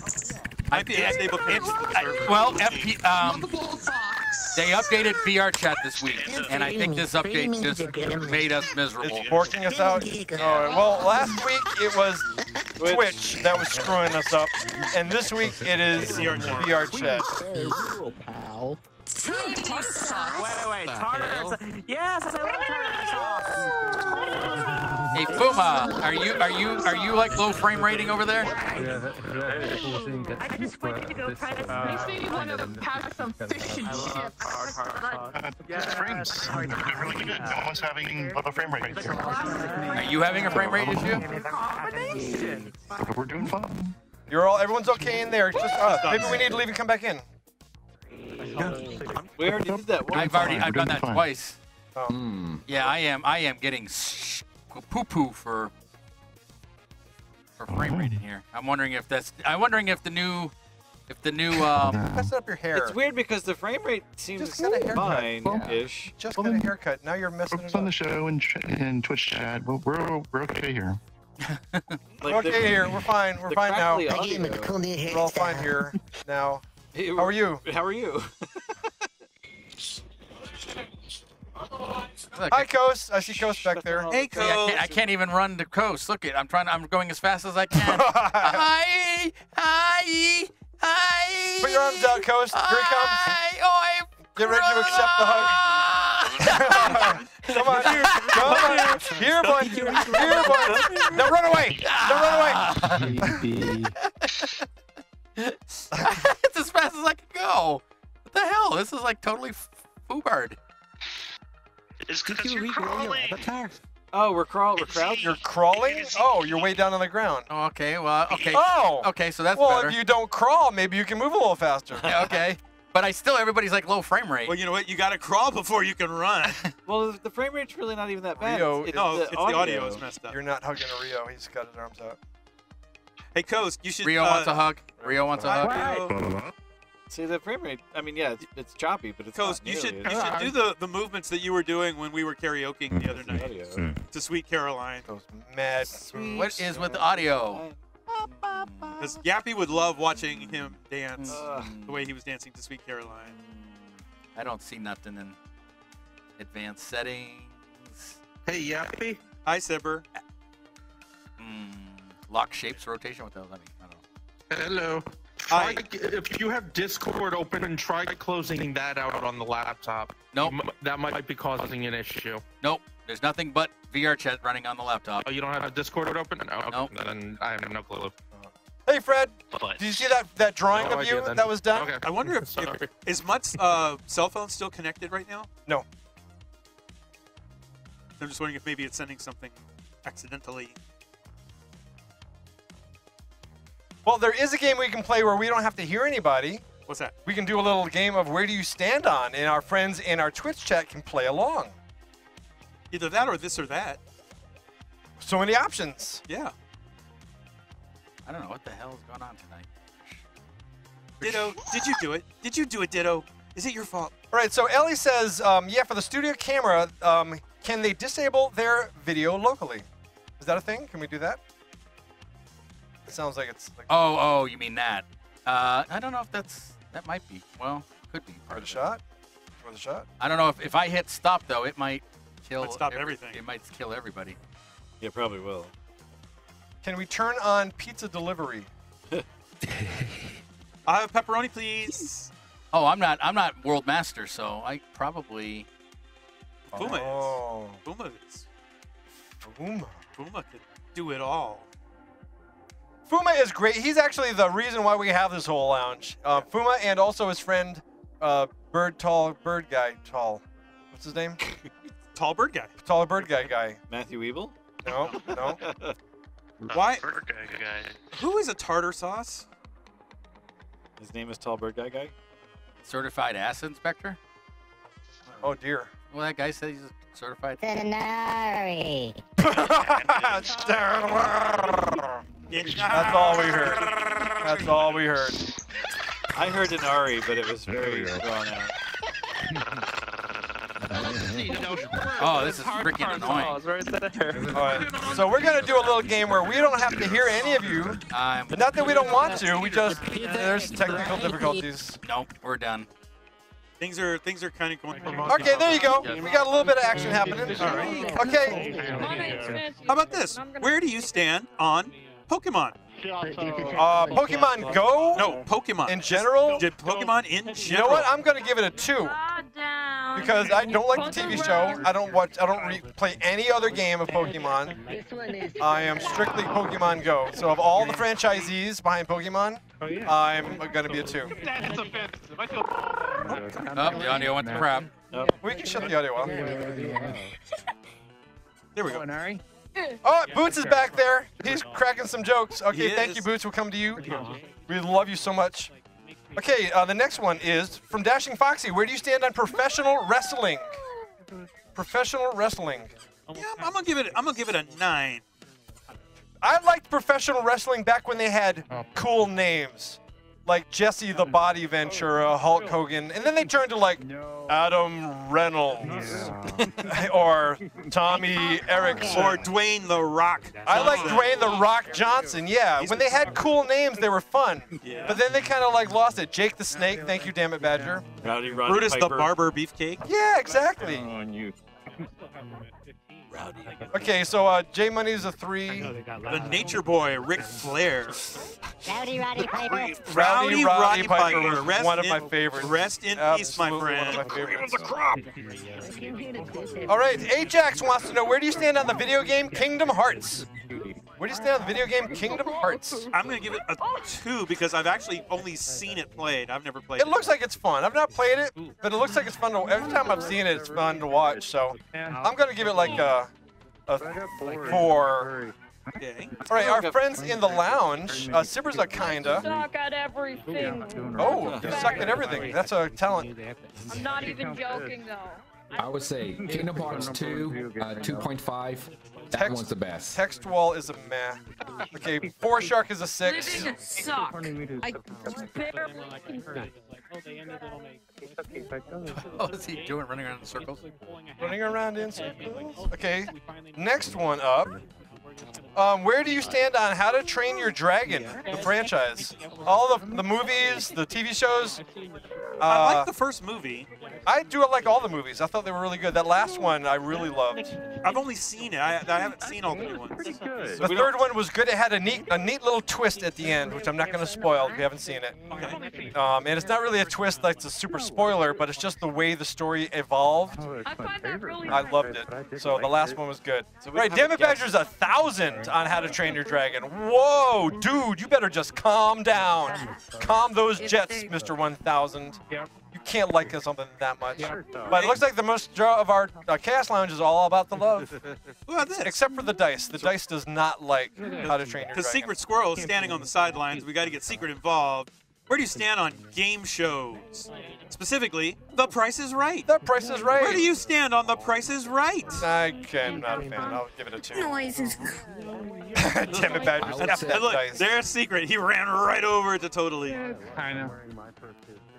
I think yeah, they I, well, F P, um, they updated V R chat this week, and I think this update just made us miserable, forcing us out. Right, well, last week it was Twitch that was screwing us up, and this week it is V R chat. Wait, wait, tartar. Yes, I love tartar sauce. Hey Fuma, are you are you are you like low frame rating over there? I just wanted to go try this. Makes me want to pack some fish and chips. Frames are really good. No one's having low frame rate. Are you having a frame rate issue? We're doing fun. You're all everyone's okay in there. It's just us. Maybe we need to leave and come back in. We already did that. I've already I've done that twice. Yeah, I am I am getting sh poo poo for for frame rate in here. I'm wondering if that's I'm wondering if the new if the new um mess up your hair. It's weird because the frame rate seems fine ish. Just got a haircut. Well, yeah. Just well, got a haircut. Now you're messing it up. On the show and and Twitch chat. Well, we're we're okay here. like we're okay the, here. We're fine. We're fine now. We're all fine here now. Hey, how are you? How are you? Look, hi, Coast. I see Coast back there. Hey, Coast. I can't, I can't even run to Coast. Look it. I'm trying. I'm going as fast as I can. Hi, hi, hi. Put your arms out, Coast. Here he comes. Hi, oh, get ready to accept the hug. Come on, come on. Here, bud. Here, bud. Now run away. Now run away. It's as fast as I can go. What the hell? This is like totally foobard. It's because you're crawling. Oh, we're crawling. We're crowding. You're crawling? Oh, you're way down on the ground. Oh, okay. Well, okay. Oh. Okay, so that's well, better. Well, if you don't crawl, maybe you can move a little faster. Yeah, okay. But I still, everybody's like low frame rate. Well, you know what? You got to crawl before you can run. Well, the frame rate's really not even that bad. Rio, it's, it's no, the it's audio. The audio is messed up. You're not hugging a Rio. He's got his arms out. Hey, Coast, you should. Rio uh, wants a hug. Rio wants a hug. Right. See the frame rate. I mean, yeah, it's, it's choppy, but it's Coast, not you should it. You should do the the movements that you were doing when we were karaokeing the other night mm. to "Sweet Caroline." Coast, mad. Sweet what is with the audio? Because Yappy would love watching him dance mm. the way he was dancing to "Sweet Caroline." I don't see nothing in advanced settings. Hey Yappy. Hi Sibber. Mm. Lock shapes, rotation. What the hell does that mean? I don't know. Hello. Try, if you have Discord open and try closing that out on the laptop. Nope. That might be causing an issue. Nope. There's nothing but V R chat running on the laptop. Oh, you don't have Discord open? No. Nope. Then I have no clue. Hey, Fred. But, did you see that, that drawing no of you then. That was done? Okay. I wonder if, if is Mutt's uh, cell phone still connected right now? No. I'm just wondering if maybe it's sending something accidentally. Well, there is a game we can play where we don't have to hear anybody. What's that? We can do a little game of Where Do You Stand On, and our friends in our Twitch chat can play along. Either that or this or that. So many options. Yeah. I don't know what the hell is going on tonight. Ditto, did you do it? Did you do it, Ditto? Is it your fault? All right, so Ellie says, um, yeah, for the studio camera, um, can they disable their video locally? Is that a thing? Can we do that? It sounds like it's like oh oh you mean that uh I don't know if that's that might be well could be part of the shot for the shot I don't know if, if I hit stop though it might kill it might stop every, everything it might kill everybody. Yeah, probably will. Can we turn on pizza delivery? I have pepperoni, please. Oh, I'm not. I'm not world master, so I probably. Fuma oh. is. Fuma is. Fuma. Fuma could do it all. Fuma is great. He's actually the reason why we have this whole lounge. Uh, Fuma and also his friend, uh, Bird Tall Bird Guy Tall. What's his name? Tall Bird Guy. Tall Bird Guy guy. Matthew Evil? No, no. Why? Bird Guy guy. Who is a tartar sauce? His name is Tall Bird Guy guy. Certified ass inspector? Oh dear. Well, that guy said he's a certified. Anari. That's all we heard. That's all we heard. I heard Anari, but it was very drawn out. Oh, this is freaking annoying. All right. So we're gonna do a little game where we don't have to hear any of you. Um, Not that we don't want to. We just there's technical difficulties. Nope, we're done. Things are things are kind of going. Okay, there you go. We got a little bit of action happening. All right. Okay. How about this? Where do you stand on Pokemon? Uh, Pokemon Go? No, Pokemon. In general? Did Pokemon in general? You know what? I'm gonna give it a two. Because I don't like the T V show. I don't watch. I don't re play any other game of Pokemon. I am strictly Pokemon Go. So of all the franchisees behind Pokemon, I'm gonna be a two. That's offensive. I feel. Oh, the audio went to crap. Nope. We can shut the audio off. There we go. Anari. Oh, Boots is back there. He's cracking some jokes. Okay, thank you, Boots. We'll come to you. We love you so much. Okay, uh, the next one is from Dashing Foxy. Where do you stand on professional wrestling? Professional wrestling. Yeah, I'm gonna give it. I'm gonna give it a nine. I liked professional wrestling back when they had cool names, like Jesse the Body Ventura, Hulk Hogan, and then they turned to like Adam Reynolds or Tommy Erickson or Dwayne the Rock. Johnson. I like Dwayne the Rock Johnson. Yeah, when they had cool names, they were fun. But then they kind of like lost it. Jake the Snake. Thank you, damn it, Badger. Rowdy Roddy Brutus Piper. The Barber Beefcake. Yeah, exactly. On you. Okay, so uh, J Money's a three. The Nature Boy, Ric Flair. Rowdy Roddy Piper. Rowdy Roddy Piper. Piper one of my favorites. Rest in peace, my friend. One of my favorites. All right, Ajax wants to know, where do you stand on the video game Kingdom Hearts? Where do you stand on the video game Kingdom Hearts? I'm going to give it a two because I've actually only seen it played. I've never played it. It looks like it's fun. I've not played it, but it looks like it's fun. To, every time I've seen it, it's fun to watch. So I'm going to give it like a, a four. Okay. All right, our friends in the lounge, uh, Sibbers are kinda. Suck at everything. Oh, you suck at everything. That's a talent. I'm not even joking, though. I would say Kingdom Hearts two, uh, two point five. That text, one's the best. Text wall is a meh. Okay, Four Shark is a six. Living suck. I barely... What is he doing? Running around in circles? Running around in circles? Okay, next one up. Um, where do you stand on How to Train Your Dragon, the franchise? All the, the movies, the T V shows. Uh, I like the first movie. I do like all the movies. I thought they were really good. That last one I really loved. I've only seen it. I, I haven't seen all the new ones. Pretty good. The third one was good. It had a neat, a neat little twist at the end, which I'm not going to spoil if you haven't seen it. Okay. Um, and it's not really a twist that's a super spoiler, but it's just the way the story evolved. I loved it. So the last one was good. Right, Damn It Badger's a thousand on How to Train Your Dragon. Whoa, dude, you better just calm down. Calm those jets, Mister one thousand. You can't like something that much. But it looks like the most of our uh, Chaos Lounge is all about the love. Except for the dice. The dice does not like How to Train Your Dragon. Because Secret Squirrel is standing on the sidelines. We got to get Secret involved. Where do you stand on game shows? Specifically, The Price is Right. The Price is Right. Where do you stand on The Price is Right? I can, not a fan. I'll give it a two. Noise is cool. Damn it, Badgers. F that look, dice. There's Secret. He ran right over to totally. I know.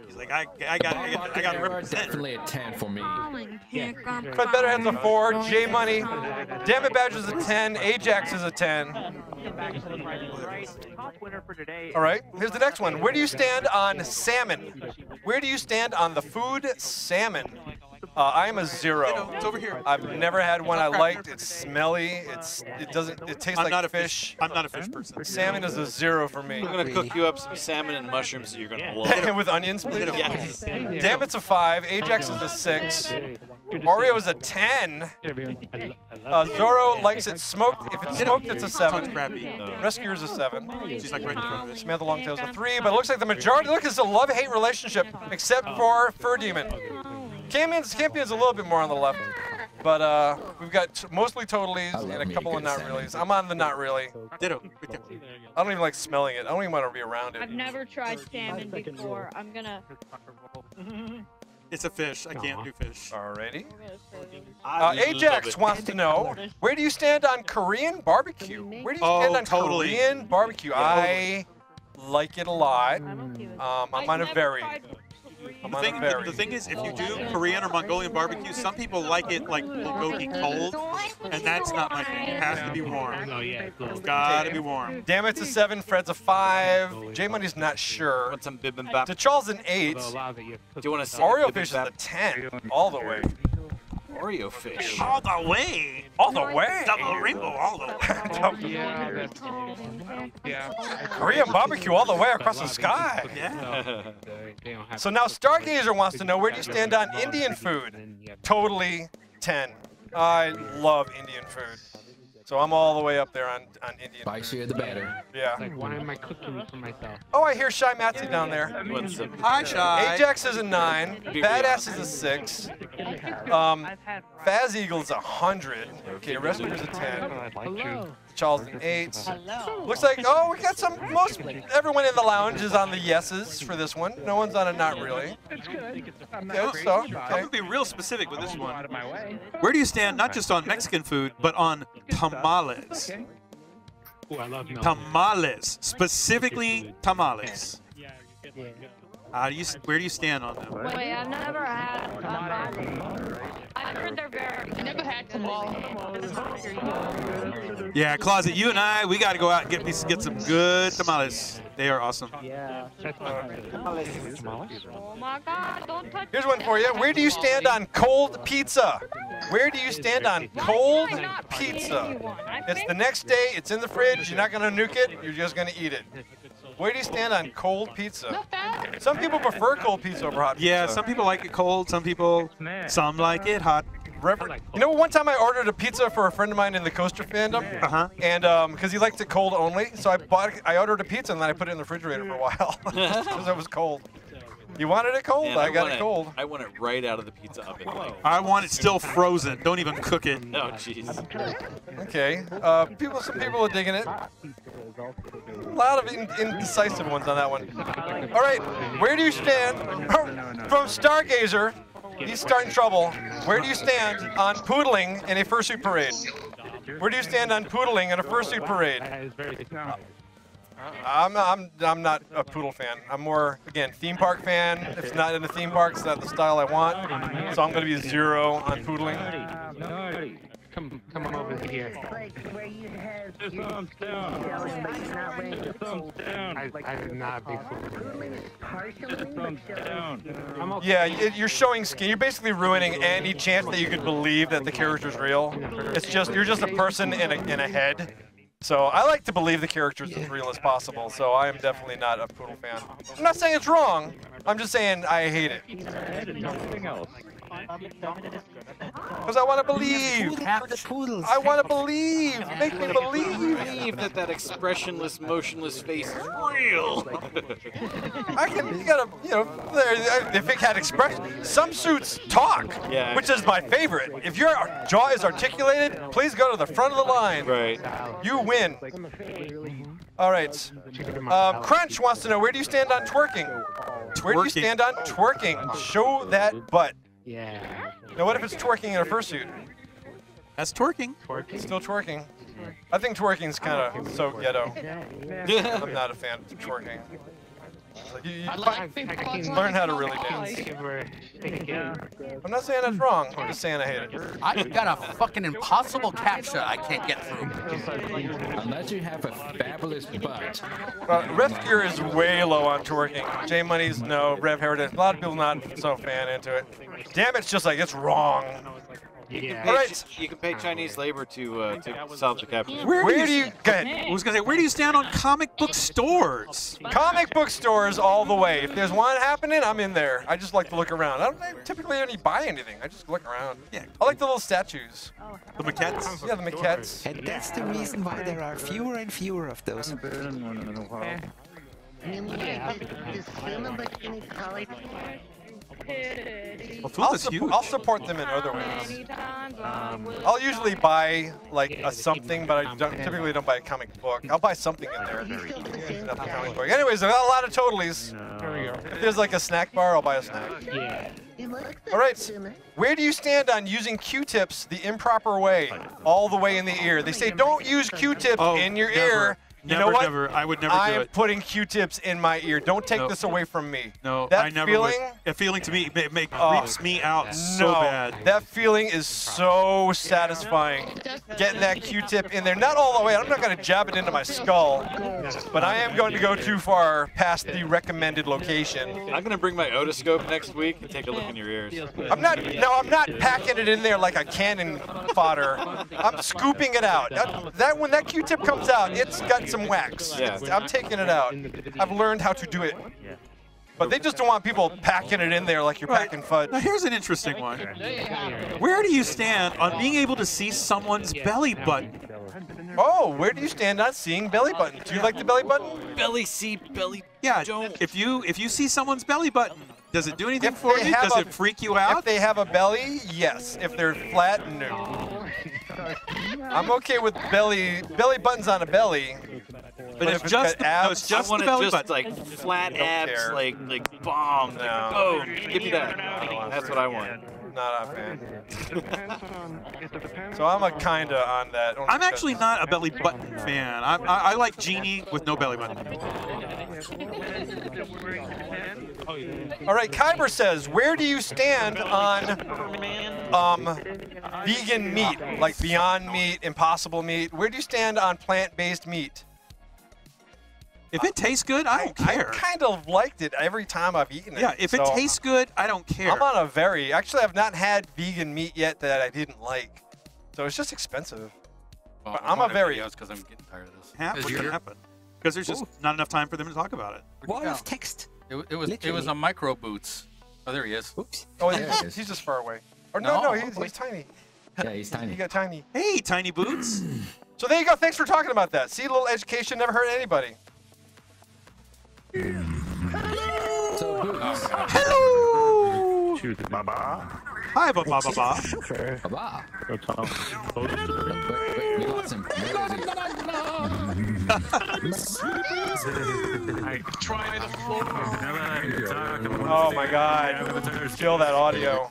He's like, I, I got, I got, I got to represent. Definitely a ten for me. But Better Head's a four. J Money. Damn it, Badgers is a ten. Ajax is a ten. All right. Here's the next one. Where do you stand on salmon? Where do you stand on the food salmon? Uh, I am a zero. It's over here. I've never had one I liked. It's smelly. It's it doesn't. It tastes I'm like fish. fish. I'm not a fish person. Salmon is a zero for me. I'm gonna cook you up some salmon and mushrooms that you're gonna love. And with onions, please. Yes. Damn, it's a five. Ajax is a six. Mario is a ten. Uh, Zoro likes it smoked. If it's smoked, it's a seven. Rescuer is a seven. She's like right in front of us. Samantha Longtail's a three, but it looks like the majority. Look, it's a love-hate relationship, except for Fur Demon. Campion's, Campion's a little bit more on the left, but uh, we've got t mostly totallys and a couple of not reallys. I'm on the not really. Ditto. I don't even like smelling it. I don't even want to be around it. I've never tried salmon before. I'm gonna. It's a fish. I can't do fish. Alrighty. Uh, Ajax wants to know, where do you stand on Korean barbecue? Where do you stand oh, on totally. Korean barbecue? I like it a lot. Um, I'm on a very. The thing, the, the thing is, if you do Korean or Mongolian barbecue, some people like it like bulgogi cold, and that's not my thing. It has to be warm. It's gotta be warm. Damn, it's a seven. Fred's a five. J Money's not sure. Want some bibimbap? DeChal's an eight. Do you want to see Oreo fish is a ten, all the way. Oreo fish. All the way. All the way. Double rainbow all the way. Yeah. Yeah. Korean barbecue all the way across the sky. Yeah. So now Stargazer wants to know, where do you stand on Indian food? Totally ten. I love Indian food. So I'm all the way up there on, on Indian. Spicier the better. Yeah. Like, why am I cooking for myself? Oh, I hear Shy Matsy down there. Hi, Shy. Ajax is a nine. Badass is a six. Um, Faz Eagle's a hundred. Okay, Rescuer's a ten. Charles an eight. Looks like, oh, we got some, most, everyone in the lounge is on the yeses for this one. No one's on a not really. It's good. Yeah, so, okay. I'm going to be real specific with this one. Where do you stand not just on Mexican food, but on tamales? Ooh, I love tamales, specifically tamales. How do you, where do you stand on them? Wait, I've never had tamales. I've heard they're very. I never had tamales. Yeah, Closet, you and I, we got to go out and get get some good tamales. They are awesome. Yeah. Oh my God! Don't touch. Here's one for you. Where do you stand on cold pizza? Where do you stand on cold pizza? It's the next day. It's in the fridge. You're not gonna nuke it. You're just gonna eat it. Where do you stand on cold pizza? Some people prefer cold pizza over hot pizza. Yeah, some people like it cold, some people, some like it hot. Reverend, you know, one time I ordered a pizza for a friend of mine in the Coaster fandom, uh-huh. and because um, he liked it cold only, so I bought, I ordered a pizza and then I put it in the refrigerator for a while because it was cold. You wanted it cold? I, I got it cold. I want it right out of the pizza oven. I want it still frozen. Don't even cook it. No, jeez. Okay. Uh, people, some people are digging it. A lot of in indecisive ones on that one. All right. Where do you stand? From Stargazer, he's starting trouble. Where do you stand on poodling in a fursuit parade? Where do you stand on poodling in a fursuit parade? I'm, I'm, I'm not a poodle fan. I'm more, again, theme park fan. If it's not in a theme park, it's not the style I want. So I'm going to be zero on poodling. Come, come on over here. Just thumbs down. Just thumbs down. I, I did not be fooled. Yeah, you're showing skin. You're basically ruining any chance that you could believe that the character's real. It's just, you're just a person in a, in a head. So I like to believe the character's as real as possible, so I am definitely not a poodle fan. I'm not saying it's wrong, I'm just saying I hate it. Because I want to believe! I want to believe! Make me believe! That that expressionless, motionless face is real! I can, you gotta, you know, if it had expression, some suits talk, yeah. Which is my favorite. If your jaw is articulated, please go to the front of the line. Right. You win. All right. Um, Crunch wants to know, where do you stand on twerking? Where do you stand on twerking? Show that butt. Yeah. Now what if it's twerking in a fursuit? That's twerking. Twerking. Still twerking. I think twerking's kind of so ghetto. I'm not a fan of twerking. You, you I like I, I can learn how to really dance. I'm not saying that's wrong. I'm just saying I hate it. I've got a fucking impossible captcha I can't get through. Unless you have a fabulous butt. Uh, Rev Gear is way low on twerking. J Money's no. Rev Heritage. A lot of people not so fan into it. Damn, it's just like it's wrong. You can, yeah. pay, right. you can pay Chinese labor to, uh, to solve the capture. Where, where do you, you go ahead. I was gonna say, where do you stand on comic book stores? Comic book stores all the way. If there's one happening, I'm in there. I just like to look around. I don't I typically only buy anything. I just look around. Yeah. I like the little statues. The maquettes? Yeah, the maquettes. And that's the reason why there are fewer and fewer of those. Well, I'll, su I'll support them in other ways. Um, I'll usually buy like a something, but I don't, typically don't buy a comic book. I'll buy something in there. Not the comic book. Anyways, I've got a lot of totalies. If there's like a snack bar, I'll buy a snack. All right. Where do you stand on using Q-tips the improper way, all the way in the ear? They say don't use Q-tips oh, in your never. ear. You never, know what? Never. I would never I'm do it. I'm putting Q-tips in my ear. Don't take no. this away from me. No, that I never feeling, would. That feeling to me it make, oh, creeps me out no. so bad. That feeling is so satisfying. Getting that Q-tip in there. Not all the way. I'm not going to jab it into my skull. But I am going to go too far past the recommended location. I'm going to bring my otoscope next week and take a look in your ears. I'm not, no, I'm not packing it in there like a cannon fodder. I'm scooping it out. That, that when that Q-tip comes out, it's got some wax. Yeah. I'm taking it out. I've learned how to do it. But they just don't want people packing it in there like you're right. packing fudge. Now here's an interesting one. Where do you stand on being able to see someone's belly button? Oh, where do you stand on seeing belly button? Do you like the belly button? Belly see, belly yeah, don't. If you, if you see someone's belly button, does it do anything if for you? Does a, it freak you out? If they have a belly, yes. If they're flat, no. I'm okay with belly belly buttons on a belly. But, but if, if just the, abs, no, it's just I want the belly just, button. Like flat abs, care. like like bomb. No. Like, oh, give me that. That's what I want. Not a fan. So I'm a kinda on that. Only I'm actually not a belly button fan. I'm, I I like Genie with no belly button. All right, Kyber says, where do you stand on um, vegan meat, like Beyond Meat, Impossible Meat? Where do you stand on plant-based meat? If it tastes good, I don't I, care. I kind of liked it every time I've eaten it. Yeah, if so it tastes good, I don't care. I'm on a very, actually I've not had vegan meat yet that I didn't like. So it's just expensive. Well, but I'm, I'm a very, because I'm getting tired of this. Yeah, what's going to happen? Because there's just Ooh. not enough time for them to talk about it. What was text? It, it was Literally. it was a micro Boots. Oh, there he is. Oops. Oh, there he is. He's just far away. Or no, no, no he's, he's tiny. Yeah, he's tiny. He got tiny. Hey, tiny Boots. So there you go. Thanks for talking about that. See, a little education never hurt anybody. Hello. So, Boots. Hello. Shoot, Baba. Hi, Baba, Baba. Baba. Baba. I tried Oh my god. Kill that audio.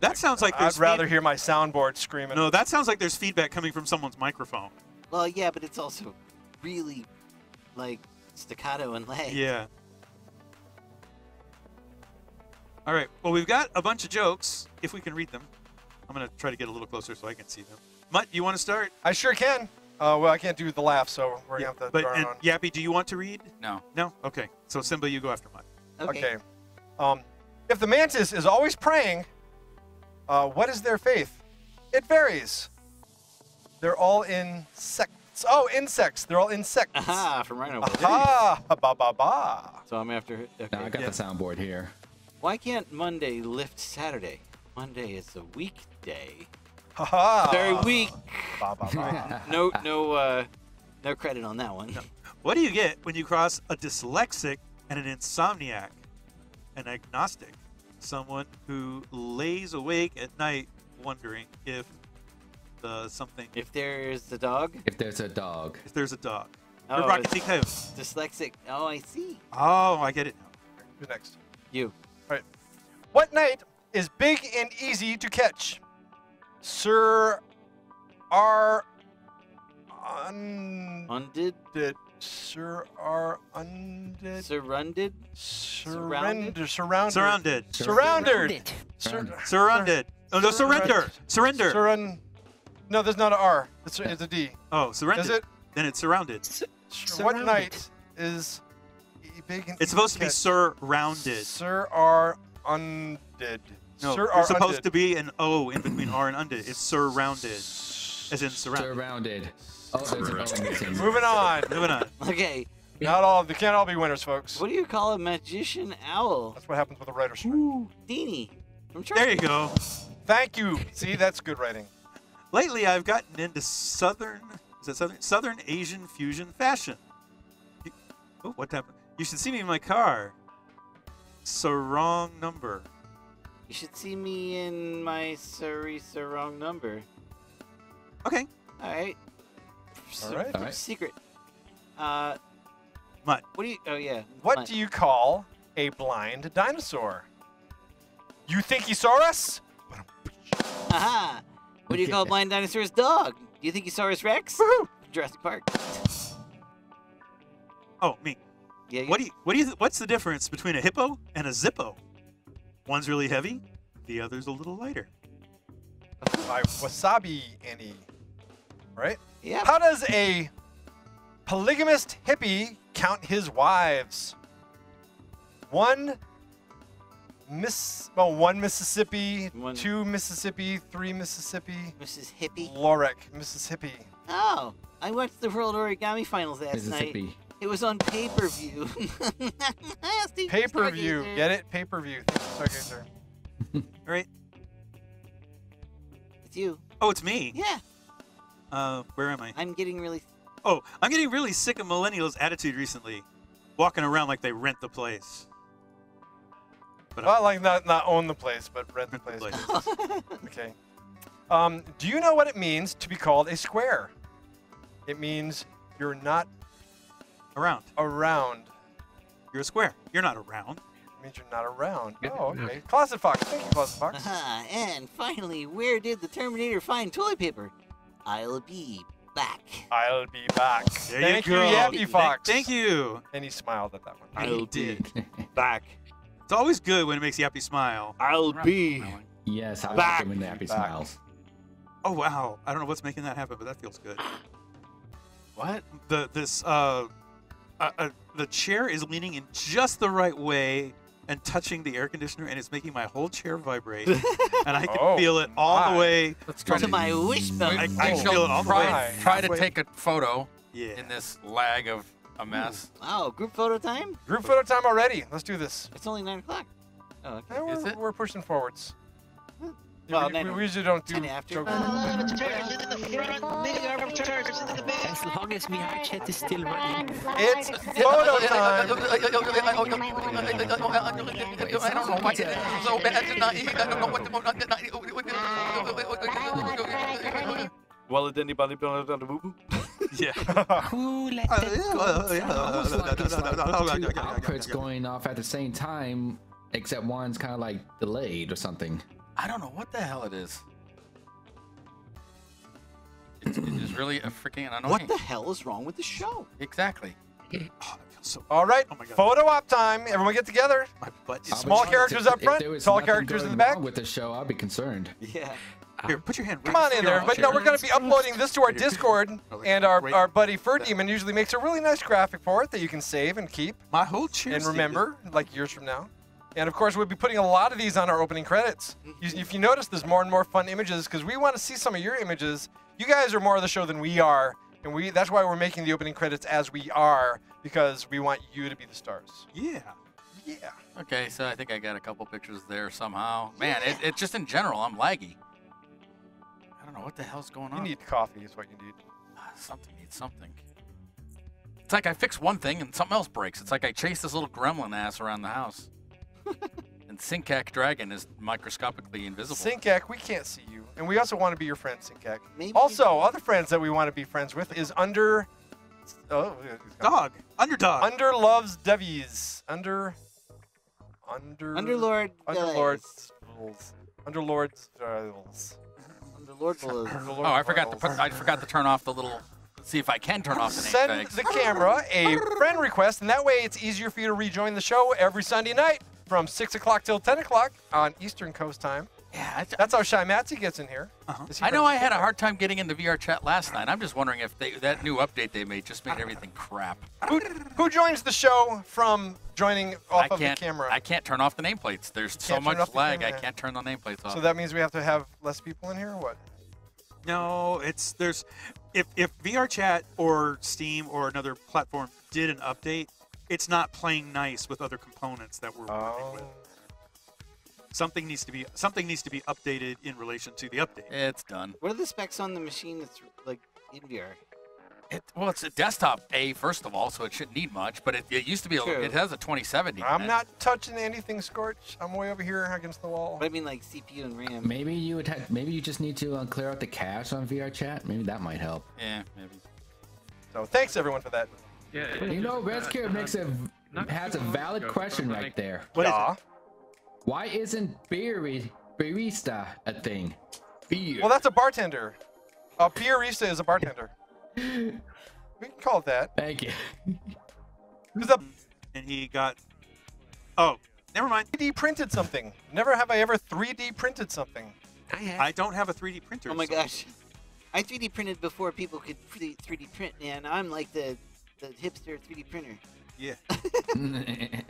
That sounds like there's I'd rather hear my soundboard screaming. No, that sounds like there's feedback coming from someone's microphone. Well, yeah, but it's also really like staccato and lag. Yeah. All right. Well, we've got a bunch of jokes. If we can read them, I'm gonna try to get a little closer so I can see them. Mutt, you want to start? I sure can. Uh, well, I can't do the laugh, so we're yeah, gonna have to. But and, on. Yappy, do you want to read? No. No. Okay. So Simba, you go after Mutt. Okay. okay. Um, if the mantis is always praying, uh, what is their faith? It varies. They're all insects. Oh, insects. They're all insects. Aha! From Rhino. Aha! Ba ba ba. So I'm after. Okay. No, I got yeah. the soundboard here. Why can't Monday lift Saturday? Monday is a weekday. Ha-ha. Very weak. Bah, bah, bah. no, no, uh, no credit on that one. No. What do you get when you cross a dyslexic and an insomniac, an agnostic, someone who lays awake at night wondering if the something? If there's a dog. If there's a dog. If there's a dog. Oh, dyslexic. Oh, I see. Oh, I get it now. Who's next? You. All right. What night is big and easy to catch? Sir, are undid Sir are undead. Surrounded? Surrounded. Surrounded. Surrounded. Surrounded. Surrounded. Surrounded. Surrounded. Oh, no, surrender. Surrender. Surrun. No, there's not an R. It's, it's a D. Oh, surrender. Is it? Then it's surrounded. Sur surrounded. What night is big? It's supposed to be surrounded. Sir are undead. No, Sir there's supposed undead. to be an O in between R and undead. It's surrounded, as in surrounded. Surrounded. Oh, moving on. Moving on. Okay. Not all. They can't all be winners, folks. What do you call a magician owl? That's what happens with a writer's strike. Dini. There you go. Thank you. See, that's good writing. Lately, I've gotten into southern. Is that southern? Southern Asian fusion fashion. You, oh, what happened? You should see me in my car. Sarong number. You should see me in my Surrey sarong number. Okay. All right. All right. All right. Secret. Uh, Mutt. What do you? Oh yeah. What Mutt. do you call a blind dinosaur? You think he saw us? Aha! What do you call a blind dinosaur's dog? Do you think he saw his Rex? Woohoo! Jurassic Park. Oh me. Yeah. What do you? What do you? What's the difference between a hippo and a Zippo? One's really heavy, the other's a little lighter. My wasabi, Annie. Right? Yeah. How does a polygamist hippie count his wives? One Miss well, one Mississippi, one. two Mississippi, three Mississippi. Missus Hippie. Lorik, Missus Hippie. Oh, I watched the World Origami Finals last night. It was on pay-per-view. Pay-per-view. Get it? Pay-per-view. Stargazer. All right. It's you. Oh, it's me. Yeah. Uh, where am I? I'm getting really... Oh, I'm getting really sick of millennials' attitude recently. Walking around like they rent the place. But well, I'm... like not, not own the place, but rent, rent the place. The place. Okay. Um, do you know what it means to be called a square? It means you're not... Around. Around. You're a square. You're not around. It means you're not around. Oh, okay. Closet Fox. Thank you, Closet Fox. Uh-huh. And finally, where did the Terminator find toilet paper? I'll be back. I'll be back. There Thank you, you Yappy Fox. Thank you. And he smiled at that one. I'll be back. It's always good when it makes Yappy smile. I'll be Yes, I like it when Yappy back. smiles. Oh, wow. I don't know what's making that happen, but that feels good. What? The This, uh, uh, uh, the chair is leaning in just the right way and touching the air conditioner, and it's making my whole chair vibrate, and I can oh, feel it all my. the way Let's try to, to my wishbone. I, I feel it all the way. Try to take a photo yeah. in this lag of a mess. Ooh. Wow, group photo time? Group photo time already. Let's do this. It's only nine o'clock. Oh, okay. We're, is it? we're pushing forwards. Well, we, we, we usually don't do after. As long as we our chat is still running. It's photo time. I don't know why it's so bad tonight. I don't know what the Well, did anybody build on the movie? Yeah. Who let the outputs going off at the same time, except one's kind of like delayed or something. I don't know what the hell it is. It's, it is really a freaking annoying. What the hell is wrong with the show? Exactly. Oh, I feel so... All right, oh my God. Photo op time. Everyone get together. My butt is small characters to, up front, tall characters in the back. With the show, I'll be concerned. Yeah. Here, put your hand right Come on in there. But no, we're going to be uploading this to our Discord, and our, our buddy Fur Demon usually makes a really nice graphic for it that you can save and keep. My whole cheer. And remember, like years from now. And of course, we'll be putting a lot of these on our opening credits. If you notice, there's more and more fun images because we want to see some of your images. You guys are more of the show than we are, and we that's why we're making the opening credits as we are, because we want you to be the stars. Yeah. Yeah. Okay, so I think I got a couple pictures there somehow. Man, yeah. it, it just in general, I'm laggy. I don't know what the hell's going on. You need coffee is what you need. Something needs something. It's like I fix one thing and something else breaks. It's like I chase this little gremlin ass around the house. And Syncac Dragon is microscopically invisible. Syncac, we can't see you. And we also want to be your friend, Syncac. Maybe also, other friends that we want to be friends with is Under... Oh, Dog. Underdog. Under Loves Devies. Under... Under... Underlord... Underlords... Underlords... Underlords... Underlords... Underlords... Oh, I forgot to put, I forgot to turn off the little see if I can turn off the name Send tags. The camera a friend request, and that way it's easier for you to rejoin the show every Sunday night from six o'clock till ten o'clock on Eastern Coast time. Yeah, I, that's how Shy Matsy gets in here. Uh-huh. he I know I had a hard time getting into V R chat last night. I'm just wondering if they, that new update they made just made everything crap. Who, who joins the show from joining off I of the camera? I can't turn off the nameplates. There's so much lag, I can't turn the nameplates off. So that means we have to have less people in here or what? No, it's there's if, if V R chat or Steam or another platform did an update, it's not playing nice with other components that we're oh. working with. Something needs to be something needs to be updated in relation to the update. It's done. What are the specs on the machine that's like in V R? It, well, it's a desktop A first of all, so it shouldn't need much. But it, it used to be. A, it has a twenty seventy. I'm in not it. touching anything, Scorch. I'm way over here against the wall. But I mean, like C P U and RAM. Maybe you would. Maybe you just need to uh, clear out the cache on V R chat. Maybe that might help. Yeah, maybe. So thanks everyone for that. Yeah. It, you know, Rescure makes a has a valid question right there. What? Why isn't beery, barista a thing? Beer. Well, that's a bartender. A barista is a bartender. We can call it that. Thank you. The... And he got... Oh, never mind. three D printed something. Never have I ever three D printed something. I have. I don't have a three D printer. Oh, my so... gosh. I three D printed before people could three D print, and I'm like the, the hipster three D printer. Yeah. And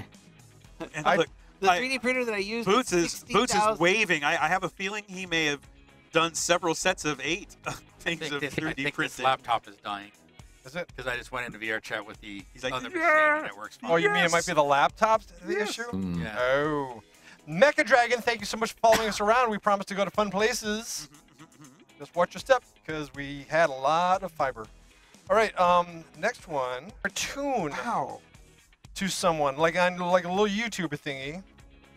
I... look. The three D printer that I used. Boots is sixty, Boots is waving. I, I have a feeling he may have done several sets of eight things I think of this, three D I think printing. This laptop is dying. Is it? Because I just went into V R chat with the He's like, other yeah, machine that works. Oh, yes. You mean it might be the laptop's the yes. issue? Mm. Yeah. Oh, Mecha Dragon, thank you so much for following us around. We promise to go to fun places. Just watch your step because we had a lot of fiber. All right. Um, next one. Cartoon. Wow. To someone like on like a little YouTuber thingy.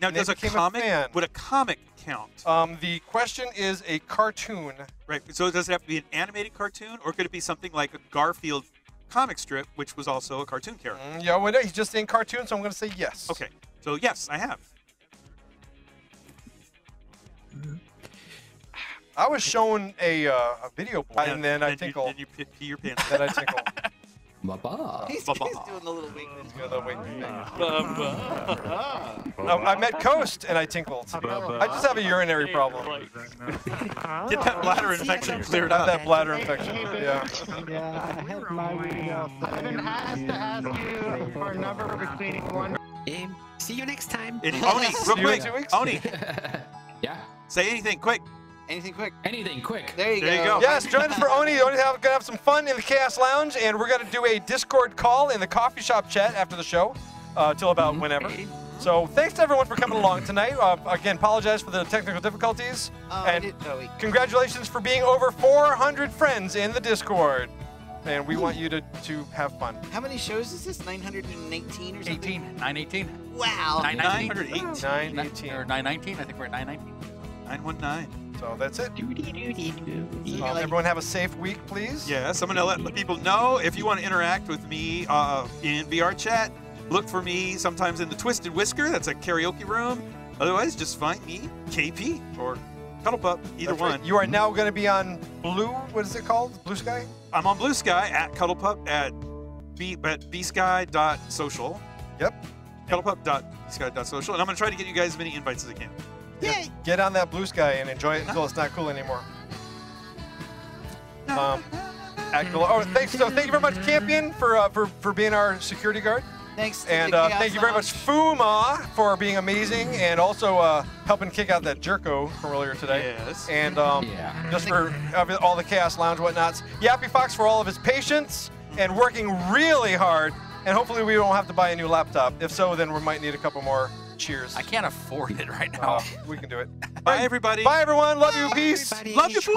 Now, does a comic? A would a comic count? Um, the question is a cartoon, right? So does it have to be an animated cartoon, or could it be something like a Garfield comic strip, which was also a cartoon character? Mm, yeah, well, he's just in cartoon, so I'm going to say yes. Okay, so yes, I have. I was shown a uh, a video, board, and, and then and I tinkled. Then you pee your pants. Then I tinkled. Baba. He's, Baba. he's doing the little wing. He's doing the wing thing. Baba. No, I met Coast and I tinkled. Baba. I just have a urinary problem. Get that bladder infection cleared out. That bladder infection. Yeah. Yeah, I had my way up. I've been asked to ask you for a number between one. Um, see you next time. It, Oni, real quick. Two weeks. Oni. Yeah. Say anything quick. Anything quick. Anything quick. There you, there go. you go. Yes, join us for Oni. We're going to have some fun in the Chaos Lounge, and we're going to do a Discord call in the coffee shop chat after the show, uh, till about mm-hmm. whenever. So thanks to everyone for coming along tonight. Uh, again, apologize for the technical difficulties. Oh, and it, no, we... congratulations for being over four hundred friends in the Discord. And we Ooh. want you to, to have fun. How many shows is this? nine hundred nineteen or something? eighteen. nine eighteen. Wow. nine nineteen. nine eighteen. Or nine nineteen. I think we're at nine nineteen. nine one nine. So that's it. Um, everyone have a safe week, please. Yes, I'm gonna let people know if you want to interact with me uh, in V R chat. Look for me sometimes in the Twisted Whisker. That's a karaoke room. Otherwise, just find me K P or Cuddlepup. Either that's one. Right. You are now gonna be on Blue. What is it called? Blue Sky. I'm on Blue Sky at Cuddlepup at b at b sky dot social. Yep. Cuddlepup dot b sky dot social, and I'm gonna try to get you guys as many invites as I can. Just get on that Blue Sky and enjoy it until it's not cool anymore. Um, oh, thanks. So thank you very much, Campion, for uh, for for being our security guard. Thanks. And uh, thank you very much, Fuma, for being amazing and also uh, helping kick out that jerko from earlier today. Yes. And um, yeah. just for all the Chaos Lounge whatnots. Yappy Fox for all of his patience and working really hard. And hopefully we won't have to buy a new laptop. If so, then we might need a couple more. Cheers. I can't afford it right now. Uh, we can do it. Bye, everybody. Bye, everyone. Love you. Peace. Everybody. Love you, fool.